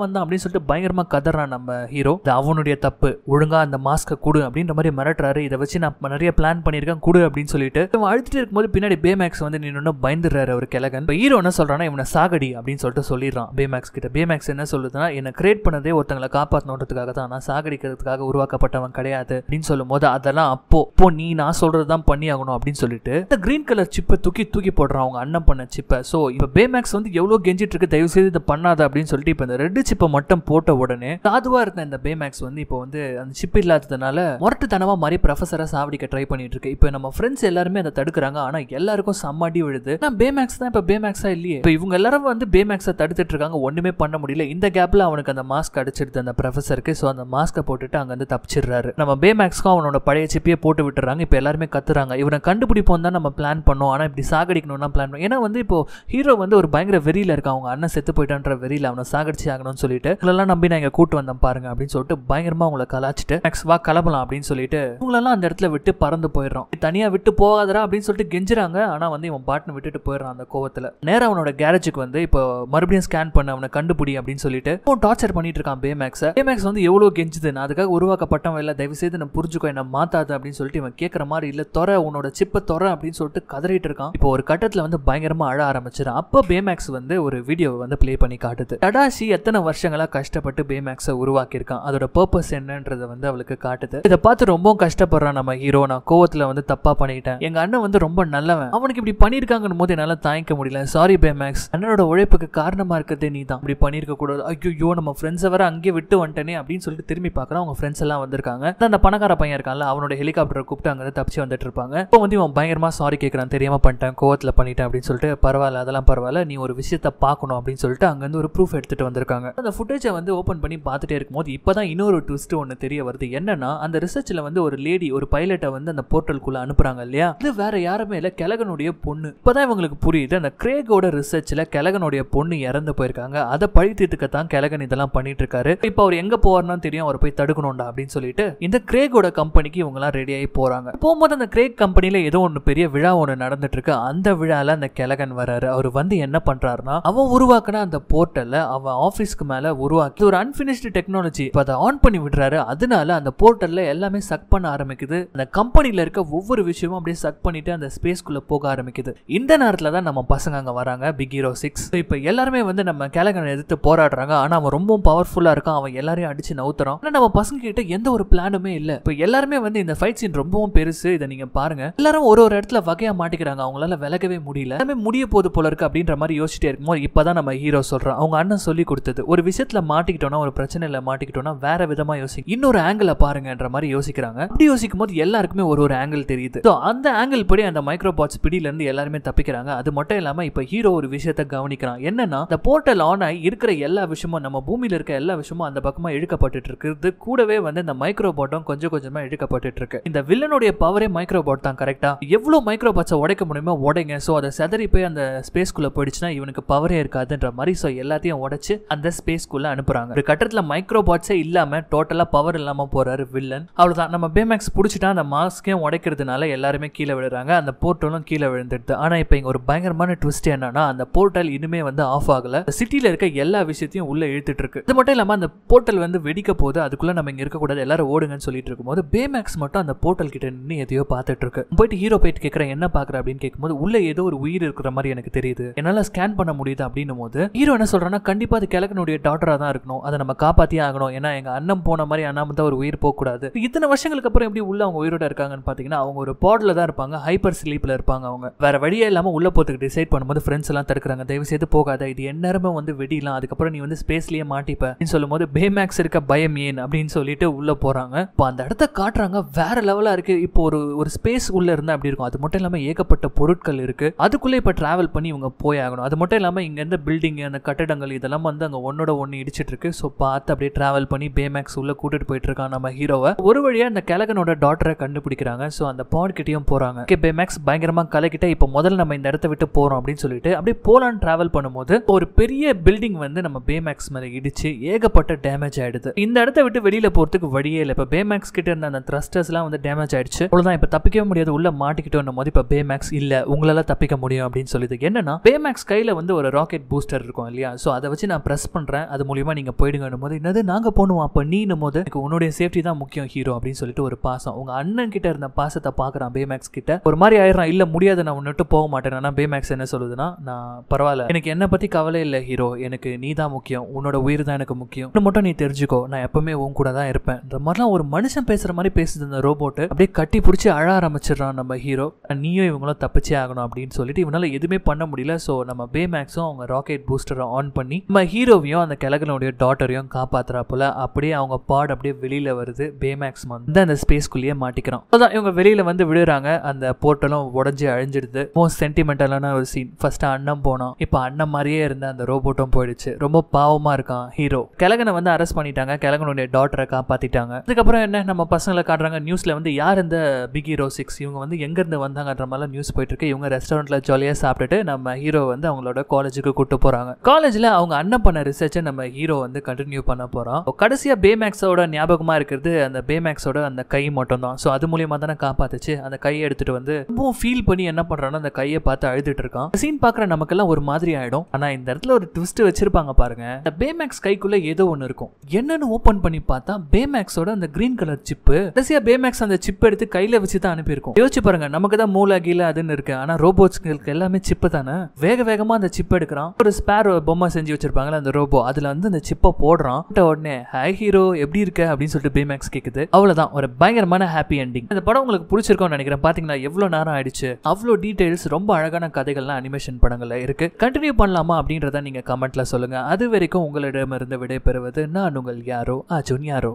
வந்தான் அப்படின்னு சொல்லிட்டு பயங்கரமா கதறான் நம்ம ஹீரோ. இது அவனுடைய தப்பு, ஒழுங்கா அந்த மாஸ்க கொடு அப்படின்ற மாதிரி மிரட்டுறாரு. இதை வச்சு நான் நிறைய பிளான் பண்ணிருக்கேன் கொடு அப்படின்னு சொல்லிட்டு அவன் அழுத்திட்டு இருக்கும்போது பின்னாடி பேமேக்ஸ் வந்து நின்னு பயந்துடுறாரு ஒரு கேலகன். இப்போ ஹீரோ என்ன சொல்றானா, இவனை சாகடி அப்படின்னு சொல்லிட்டு சொல்லிடுறான் பேமேக்ஸ் கிட்ட. பேமேக்ஸ் என்ன சொல்லுதுன்னா, என்ன கிரியேட் பண்ணதே ஒருத்தங்களை காப்பாற்றணுன்றதுக்காக தான், நான் சாகடிக்கிறதுக்காக உருவாக்கப்பட்டவன் கிடையாது அப்படின்னு சொல்லும் போது அதெல்லாம் அப்போ இப்போ நீ நான் சொல்றதுதான் பண்ணி ஆகணும் அப்படின்னு சொல்லிட்டு இந்த கிரீன் கலர் சிப்பை தூக்கி தூக்கி போடுறான், அவங்க அண்ணன் பண்ண சிப்பை. ஸோ இப்போ பேமேக்ஸ் வந்து எவ்வளோ கெஞ்சிட்டு இருக்கு, தயவு செய்து இதை பண்ணாத அப்படின்னு சொல்லிட்டு இப்போ இந்த ரெட் சிப்பை மட்டும் போட்ட உடனே சாதுவா இருந்த இந்த பேமேக்ஸ் வந்து இப்போ வந்து அந்த சிப் இல்லாததுனால முரட்டுத்தனமா மாதிரி ப்ரொஃபஸரை சாவடிக்க ட்ரை பண்ணிட்டு இருக்கு. இப்போ நம்ம ஃப்ரெண்ட்ஸ் எல்லாருமே அதை தடுக்கிறாங்க. ஆனா எல்லாருக்கும் சம்மாடி விழுது. நான் பேமேக்ஸ் தான் இப்போ பேமேக்ஸா இல்லையே. இப்போ இவங்க எல்லாரும் வந்து பேமேக்ஸை தடுத்துட்டு இருக்காங்க, ஒண்ணுமே பண்ண முடியல. இந்த கேப்ல அவனுக்கு அந்த மாஸ்க் அடிச்சிருது அந்த ப்ரொஃபஸருக்கு. ஸோ அந்த மாஸ்கை போட்டுட்டு அங்கேருந்து தப்பிச்சிடுறாரு. நம்ம பேமேக்ஸ்க்கும் அவனோட பழைய சிப்பியை போட்டு விட்டுறாங்க. இப்போ எல்லாருமே கத்துறாங்க, இவனை கண்டுபிடிப்போம் தான் நம்ம பிளான் பண்ணோம், ஆனால் இப்படி சாகடிக்கணும்னா பிளான் பண்ணோம். ஏன்னா வந்து இப்போ ஹீரோ வந்து ஒரு பயங்கர வெறியில இருக்கான், அவங்க அண்ணன் செத்து போயிட்டான்ற வெறியில அவனை சாகடிச்சு ஆகணும்னு சொல்லிட்டு இவங்களெல்லாம் நம்பி நான் இங்கே கூட்டு வந்தேன் பாருங்க அப்படின்னு சொல்லிட்டு பயங்கரமா அவங்களை கலாச்சிட்டு மேக்ஸ் வா கிளம்பலாம் அப்படின்னு சொல்லிட்டு இவங்களெல்லாம் அந்த இடத்துல விட்டு பறந்து போயிடறான். தனியா விட்டு போகாதரா அப்படின்னு சொல்லிட்டு கெஞ்சுறாங்க. ஆனால் வந்து இவன் பாட்டுன்னு விட்டுட்டு போயிடறான். அந்த கோவத்தில் நேரம் அவனோட கேரேஜுக்கு வந்து இப்போ மறுபடியும் ஸ்கேன் பண்ண அவனை கண்டுபிடி அப்படின்னு சொல்லிட்டு டார்ச்சர் பண்ணிட்டு இருக்கான் பேமேக்ஸ். பேமேக்ஸ் வந்து எவ்வளவு கெஞ்சுது, நான் அதுக்காக உருவாக்கப்பட்டவன் இல்லை, தயவு செய்து நான் புரிஞ்சுக்கோ, என்ன மாத்தாது அப்படின்னு சொல்லிட்டு இவன் கேட்கற மாதிரி இல்லை, தொற உன்னோட சிப்பை தொற அப்படின்னு சொல்லிட்டு கதறிட்டு இருக்கான். இப்போ ஒரு கட்டத்தில் வந்து பயங்கரமா அழ ஆரம்பிச்சிடும். அப்போ பேமேக்ஸ் வந்து ஒரு வீடியோவை வந்து பிளே பண்ணி காட்டுது. டடாஷி எத்தனை வருஷங்களா கஷ்டப்பட்டு பேமேக்ஸை உருவாக்கியிருக்கான், அதோட பர்பஸ் என்னன்றதை வந்து அவளுக்கு காட்டுது. இதை பார்த்து ரொம்ப கஷ்டப்படுறான் நம்ம ஹீரோ. நான் கோவத்தில் வந்து தப்பா பண்ணிட்டேன், எங்க அண்ணன் வந்து ரொம்ப நல்லவன், அவனுக்கு இப்படி பண்ணியிருக்காங்கன்னு போது என்னால் தாங்கிக்க முடியல, சாரி பேமேக்ஸ், அண்ணனோட உழைப்புக்கு காரணமா இருக்கிறதே நீ தான், இப்படி பண்ணியிருக்க கூடாது, ஐயோ நம்ம ஃப்ரெண்ட்ஸை வர அங்கே விட்டு வந்துட்டேனே அப்படின்னு சொல்லிட்டு திரும்பி பார்க்குறான். அவங்க ஃப்ரெண்ட்ஸ் எல்லாம் வந்திருக்காங்க. அந்த பணக்கார பையன் இருக்கான்ல, அவனோட ஹெலிகாப்டரை கூப்பிட்டு அங்கே தப்பிச்சு வந்துட்டு இருப்பாங்க. இப்போ வந்து இவன் பயங்கரமாக சாரி கேட்குறான், தெரியாமல் பண்ணிட்டேன், கோவத்தில் பண்ணிட்டேன் அப்படின்னு சொல்லிட்டு. பரவாயில்ல அதெல்லாம் பரவாயில்ல, நீ ஒரு விஷயத்தை பார்க்கணும் அப்படின்னு சொல்லிட்டு அங்கேருந்து ஒரு ப்ரூஃப் எடுத்துகிட்டு வந்திருக்காங்க. அந்த ஃபுட்டேஜை வந்து ஓப்பன் பண்ணி பார்த்துட்டே இருக்கும்போது இப்போ தான் இன்னொரு ட்விஸ்ட் ஒன்று தெரிய வருது. என்னன்னா அந்த ரிசர்ச்சில் வந்து ஒரு லேடி ஒரு பைலட்டை வந்து அந்த போர்ட்டலுக்குள்ளே அனுப்புறாங்க இல்லையா, இது வேற யாருமே இல்லை கேலகனுடைய பொண்ணு. இப்போதான் இவங்களுக்கு புரியுது, அந்த கிரேகோட ரிசர்ச்சில் கேலகனுடைய பொண்ணு இறந்து போயிருக்காங்க, அதை பழி தீர்த்துக்கத்தான் கேலகன் இதெல்லாம் பண்ணிட்டு இருக்காரு. இப்போ அவர் எங்க போவார்னா தெரியும், அவரை போய் தடுக்கணும்டா அப்படின்னு சொல்லிட்டு இந்த கிரேகோட கம்பெனிக்கு இவங்க எல்லாம் ரெடியாகி போறாங்க. போகும்போது அந்த கிரேக் கம்பெனியில ஏதோ ஒன்று பெரிய விழா ஒன்று நடந்துட்டு இருக்கு. அந்த விழால அந்த கேலகன் வராரு. அவர் வந்து என்ன பண்றாருன்னா, அவன் உருவாக்கின அந்த போர்ட்டல்ல அவன் ஆஃபீஸ்க்கு மேல உருவாக்கி ஒரு அன்பினிஷ்டு டெக்னாலஜி இப்போ அதை ஆன் பண்ணி விடுறாரு. அதனால அந்த போர்ட்டல்ல எல்லாமே சக் பண்ண ஆரம்பிக்குது. அந்த கம்பெனியில இருக்க ஒவ்வொரு விஷயமும் அப்படியே சக் பண்ணி பண்ணிட்டு அந்த ஸ்பேஸ்க்குள்ள போக ஆரம்பிக்குது. இந்த நேரத்துல தான் நம்ம பசங்க அங்க வராங்க, பிக் ஹீரோ சிக்ஸ். இப்போ எல்லாருமே வந்து நம்ம கேலகனை எதிர்த்து போராடுறாங்க. ஆனா அவன் ரொம்ப பவர்ஃபுல்லா இருக்கான், அவன் எல்லாரையும் அடிச்சு நவுத்துறான். ஆனா நம்ம பசங்க கிட்ட எந்த ஒரு பிளானுமே இல்ல. இப்போ எல்லாருமே வந்து இந்த ஃபைட் சீன் ரொம்பவும் பெருசு, இதை நீங்க பாருங்க. எல்லாரும் ஒரு ஒரு இடத்துல வகையா மாட்டிக்கிறாங்க, அவங்களால விலகவே முடியல. எல்லாமே முடிய போது போல இருக்கு அப்படின்ற மாதிரி யோசிச்சுட்டே இருக்கும்போது இப்பதான் நம்ம ஹீரோ சொல்றான், அவங்க அண்ணன் சொல்லி கொடுத்தது, ஒரு விஷயத்துல மாட்டிக்கிட்டோம்னா, ஒரு பிரச்சனையில மாட்டிக்கிட்டோம்னா வேற விதமா யோசிக்க, இன்னொரு ஆங்கிள பாருங்கன்ற மாதிரி யோசிக்கிறாங்க. அப்படி யோசிக்கும் போது எல்லாருக்குமே ஒரு ஒரு ஆங்கிள் தெரியுது. சோ அந்த ஆங்கிள் படி அந்த மைக்ரோபாட்ஸ் பிடியில இருந்து எல்லாருமே தப்பிக்கிறாங்க. அது மட்டும் இல்லாம இப்ப ஹீரோ ஒரு விஷயத்தை கவனிக்கிறான், என்னன்னா இந்த போர்ட்டல் ஆன் ஆகி இருக்கிற எல்லா விஷயமும், நம்ம பூமியில இருக்க எல்லா விஷயமும் அந்த பக்கமா இழுக்கப்பட்டு இருக்குது. கூடவே வந்து இந்த மைக்ரோபாட்டும் கொஞ்சம் கொஞ்சமா இழுக்கப்பட்டு இருக்கு. இந்த வில்லனுடைய பவரே மைக்ரோபாட் தான். கரெக்டா எவ்வளவு மைக்ரோபாட்ஸை உடைக்க முடியுமோ உடைங்க, சோ அதை செதறி போய் அந்த ஸ்பேஸ்குள்ள போயிடுச்சுன்னா இவனுக்கு பவரே இருக்காதுன்ற மாதிரி சோ எல்லாத்தையும் உடைச்சு அந்த ஸ்பேஸ்குள்ள அனுப்புறாங்க. ஒரு கட்டத்துல மைக்ரோபாட்ஸே இல்லாம டோட்டலா பவர் இல்லாம போறாரு வில்லன். அவ்வளவுதான், நம்ம பேமேக்ஸ் புடிச்சிட்டா அந்த மாஸ்கையும் உடைக்கிறதுனால எல்லாருமே கீழே விழுறாங்க, அந்த போர்ட்டலும் கீழே விழுந்துடுது. ஆனா இப்ப இங்க ஒரு பயங்கரமான ட்விஸ்ட் என்னன்னா, அந்த போர்ட்டல் இனிமே வந்து ஆஃப் ஆகல, சிட்டில இருக்க எல்லா விஷயத்தையும் உள்ள இழுத்துட்டு இருக்கு. அது மட்டும் இல்லாம அந்த போர்ட்டல் வந்து வெடிக்க போது, அதுக்குள்ள நம்ம இங்க இருக்க கூடாது, எல்லாரும் ஓடுங்கன்னு சொல்லிட்டு இருக்கும்போது பேமேக்ஸ் மட்டும் அந்த போர்ட்டல் கிட்ட நின்று எதையோ பார்த்துட்டு இருக்கு. போயிட்டு ஹீரோ போயிட்டு கேட்கிற, என்ன பாக்குற அப்படின்னு கேட்கும்போது, உள்ள ஏதோ ஒரு உயிர் இருக்கிற மாதிரி எனக்கு தெரியுது, என்னால ஸ்கேன் பண்ண முடியுது அப்படின்னும் போது ஹீரோ என்ன சொல்றான்னா, கண்டிப்பா அது கேலகனுடைய டாட்டரா தான் இருக்கணும், அதை நம்ம காப்பாத்தியே ஆகணும், ஏன்னா எங்க அண்ணன் போன மாதிரி அண்ணாம தான் ஒரு உயிர் போக கூடாது. இத்தனை வருஷங்களுக்கு அப்புறம் எப்படி உள்ள அவங்க உயிரோட இருக்காங்கன்னு பாத்தீங்கன்னா, அவங்க ஒரு பாட்ல தான் இருப்பாங்க, ஹைப்பர் ஸ்லீப்ல இருப்பாங்க. அவங்க வேற வழியே இல்லாம உள்ள போறதுக்கு டிசைட் பண்ணும்போது ஃப்ரெண்ட்ஸ் எல்லாம் தடுக்கிறாங்க, தயவு செய்து போகாத, இது எந்நேரமும் வந்து வெடிலாம், அதுக்கப்புறம் நீ வந்து ஸ்பேஸ்லயே மாட்டிப்ப அப்படின்னு சொல்லும் போது பேமேக்ஸ் இருக்க பயம் ஏன் அப்படின்னு சொல்லிட்டு உள்ள போறாங்க. இப்போ அந்த இடத்த காட்டுறாங்க, வேற லெவலா இருக்கு. இப்போ ஒரு ஒரு ஸ்பேஸ் உள்ள இருந்தா அப்படி இருக்கும், அது மட்டும் இல்லாம ஏகப்பட்ட பொருட்கள் இருக்கு, அதுக்குள்ள இப்ப டிராவல் பண்ணி இவங்க போய் ஆகணும். அது மட்டும் இல்லாம இங்க இருந்த பில்டிங், அந்த கட்டடங்கள் இதெல்லாம் வந்து அங்க ஒன்னோட ஒன்னு இடிச்சிட்டு இருக்கு. சோ பார்த்து அப்படியே டிராவல் பண்ணி பேமேக்ஸ் உள்ள கூட்டிட்டு போயிட்டு இருக்கான் நம்ம ஹீரோவை. ஒரு வழியா அந்த கேலகனோட டாட்டரை கண்டுபிடிக்கிறாங்க. சோ அந்த பாட் கிட்டயும் போறாங்க. ஓகே, பேமேக்ஸ் பயங்கரமா கலக்கிட்ட, இப்ப முதல்ல நம்ம இந்த இடத்த விட்டு போறோம் அப்படின்னு சொல்லிட்டு அப்படியே போலான்னு டிராவல் பண்ணும்போது ஒரு பெரிய பில்டிங் வந்து நம்ம பேமேக்ஸ் மேல இடிச்சு ஏகப்பட்ட டேமேஜ் ஆயிடுது. இந்த இடத்த விட்டு வெளியில போறதுக்கு வழியே இல்ல. இப்ப பேமேக்ஸ் கிட்ட இருந்த அந்த த்ரஸ்டர்ஸ் எல்லாம் வந்து டேமேஜ் ஆயிடுச்சு, அவ்வளவுதான், இப்ப தப்பிக்கவே முடியாது, உள்ள மாட்டிக்கிட்டோம் போது இப்ப பேமேக்ஸ் இல்ல உங்களால தப்பிக்க முடியும் அப்படின்னு சொல்லுது. என்னன்னா பேமேக்ஸ் கையில வந்து ஒரு ராக்கெட் பூஸ்டர் இருக்கும் இல்லையா, சோ அதை வச்சு நான் பிரஸ் பண்றேன், அது மூலமா நீங்க போயிடுங்கன்னும் போது, என்னது நாங்க போகணும் அப்ப நீனும் போது, எனக்கு உன்னுடைய சேஃப்டி தான் முக்கியம் ஹீரோ அப்படின்னு சொல்லிட்டு ஒரு பாசம், உங்க அண்ணன் கிட்ட இருந்த பாசத்தை பாக்குறான் பேமேக்ஸ் கிட்ட. ஒரு மாதிரி ஆயிரம், இல்ல முடியாது, நான் உன்னிட்டு போக மாட்டேன். ஆனா பேமேக்ஸ் என்ன சொல்லுதுன்னா, நான் பரவாயில்ல, எனக்கு என்ன பத்தி கவலை இல்ல ஹீரோ, எனக்கு நீ தான் முக்கியம், உன்னோட உயிர் தான் எனக்கு முக்கியம், இன்னும் மட்டும் நீ தெரிஞ்சுக்கோ, நான் எப்பவுமே உன் கூட தான் இருப்பேன். இந்த மாதிரிலாம் ஒரு மனுஷன் பேசுற மாதிரி பேசுது அந்த ரோபோட். அப்படியே கட்டி பிடிச்சி அழ ஆரம்பிச்சிடறான் நம்ம ஹீரோ, நீயும் இவங்களும் தப்பிச்சே ஆகணும் அப்படின்னு சொல்லிட்டு இவனால எதுவுமே பண்ண முடியல. சோ நம்ம பேமேக்ஸும் அவங்க ராக்கெட் பூஸ்டரை ஆன் பண்ணி நம்ம ஹீரோவையும் அந்த கேலகனோட டாட்டரையும் காப்பாத்துறா போல. அப்படியே அவங்க பாட் அப்படியே வெளியில வருது, பேமேக்ஸ் வந்து அந்த ஸ்பேஸ்குள்ளேயே மாட்டிக்கிறான். அதான் இவங்க வெளியில வந்து விழுறாங்க, அந்த போர்ட்டலும் உடஞ்சி அழிஞ்சிடுது. மோஸ்ட் சென்டிமெண்டலான ஒரு சீன், ஃபர்ஸ்ட் அண்ணன் போனோம், இப்ப அண்ணன் மாதிரியே இருந்த அந்த ரோபோட்டும் போயிடுச்சு. ரொம்ப பாவமா இருக்கான் ஹீரோ. கேலகனை வந்து அரெஸ்ட் பண்ணிட்டாங்க, கேலகனோட டாட்டரை காப்பாத்திட்டாங்க. அதுக்கப்புறம் என்ன நம்ம பசங்களை காட்டுறாங்க நியூஸ்ல வந்து, யார் இந்த பிக் ஹீரோ சிக்ஸ், இவங்க வந்து எங்க இருந்து வந்தாங்கன்ற மாதிரி நியூஸ் போயிட்டு இருக்கு. இவங்க ரெஸ்டாரண்ட்ல ஜாலியா சாப்பிட்டுட்டு நம்ம ஹீரோ வந்து அவங்களோட காலேஜுக்கு கூட்டு போறாங்க. காலேஜ்ல அவங்க அண்ணன் பண்ண ரிசர்ச்சை நம்ம ஹீரோ வந்து கண்டினியூ பண்ண போறோம். கடைசியா பேமேக்ஸோட ஞாபகமா இருக்கிறது அந்த பேமேக்ஸோட அந்த கை மட்டும் தான். சோ அது மூலமா தானே காப்பாத்துச்சு. அந்த கையை எடுத்துட்டு வந்து ரொம்ப ஃபீல் பண்ணி என்ன பண்றானோ, அந்த கையை பார்த்து அழுதுட்டு இருக்கான். சீன் பாக்குற நமக்கெல்லாம் ஒரு மாதிரி ஆயிடும். ஆனா இந்த இடத்துல ஒரு ட்விஸ்ட் வச்சிருப்பாங்க பாருங்க. அந்த பேமேக்ஸ் கைக்குள்ள ஏதோ ஒன்னு இருக்கும், என்னன்னு ஓபன் பண்ணி பார்த்தா பேமேக்ஸோட அந்த கிரீன் கலர் சிப்பு. கடைசியா பேமேக்ஸ் அந்த சிப் எடுத்து கையில வச்சு தான் அனுப்பியிருக்கும். யோசிச்சு பாருங்க, நமக்கு தான் மூளை கீழே அதுன்னு இருக்கு, ஆனா ரோபோட்ஸ்களுக்கு எல்லாமே சிப்பு தானே. வேக வேகமா அந்த சிப் எடுக்கிறான். ஒரு ஸ்பேர் பொம்மை செஞ்சு வச்சிருப்பாங்கல்ல அந்த ரோபோ, அதுல வந்து அந்த சிப்பை போடுறான். உடனே ஹாய் ஹீரோ, எப்படி இருக்க அப்படின்னு சொல்லிட்டு பேமேக்ஸ் கேக்குது. அவ்வளவுதான், ஒரு பயங்கரமான ஹாப்பி எண்டிங். இந்த படம் உங்களுக்கு பிடிச்சிருக்கும்னு நினைக்கிறேன். பாத்தீங்களா எவ்வளவு நேரம் ஆயிடுச்சு, அவ்வளவு டீடைல்ஸ், ரொம்ப அழகான கதைகள்லாம் அனிமேஷன் படங்கள்ல இருக்கு. கண்டினியூ பண்ணலாமா அப்படின்றத நீங்க கமெண்ட்ல சொல்லுங்க. அது வரைக்கும் உங்களிடமிருந்து விடைபெறுவது நான் உங்கள் யாரோ, அஜுன் யாரோ.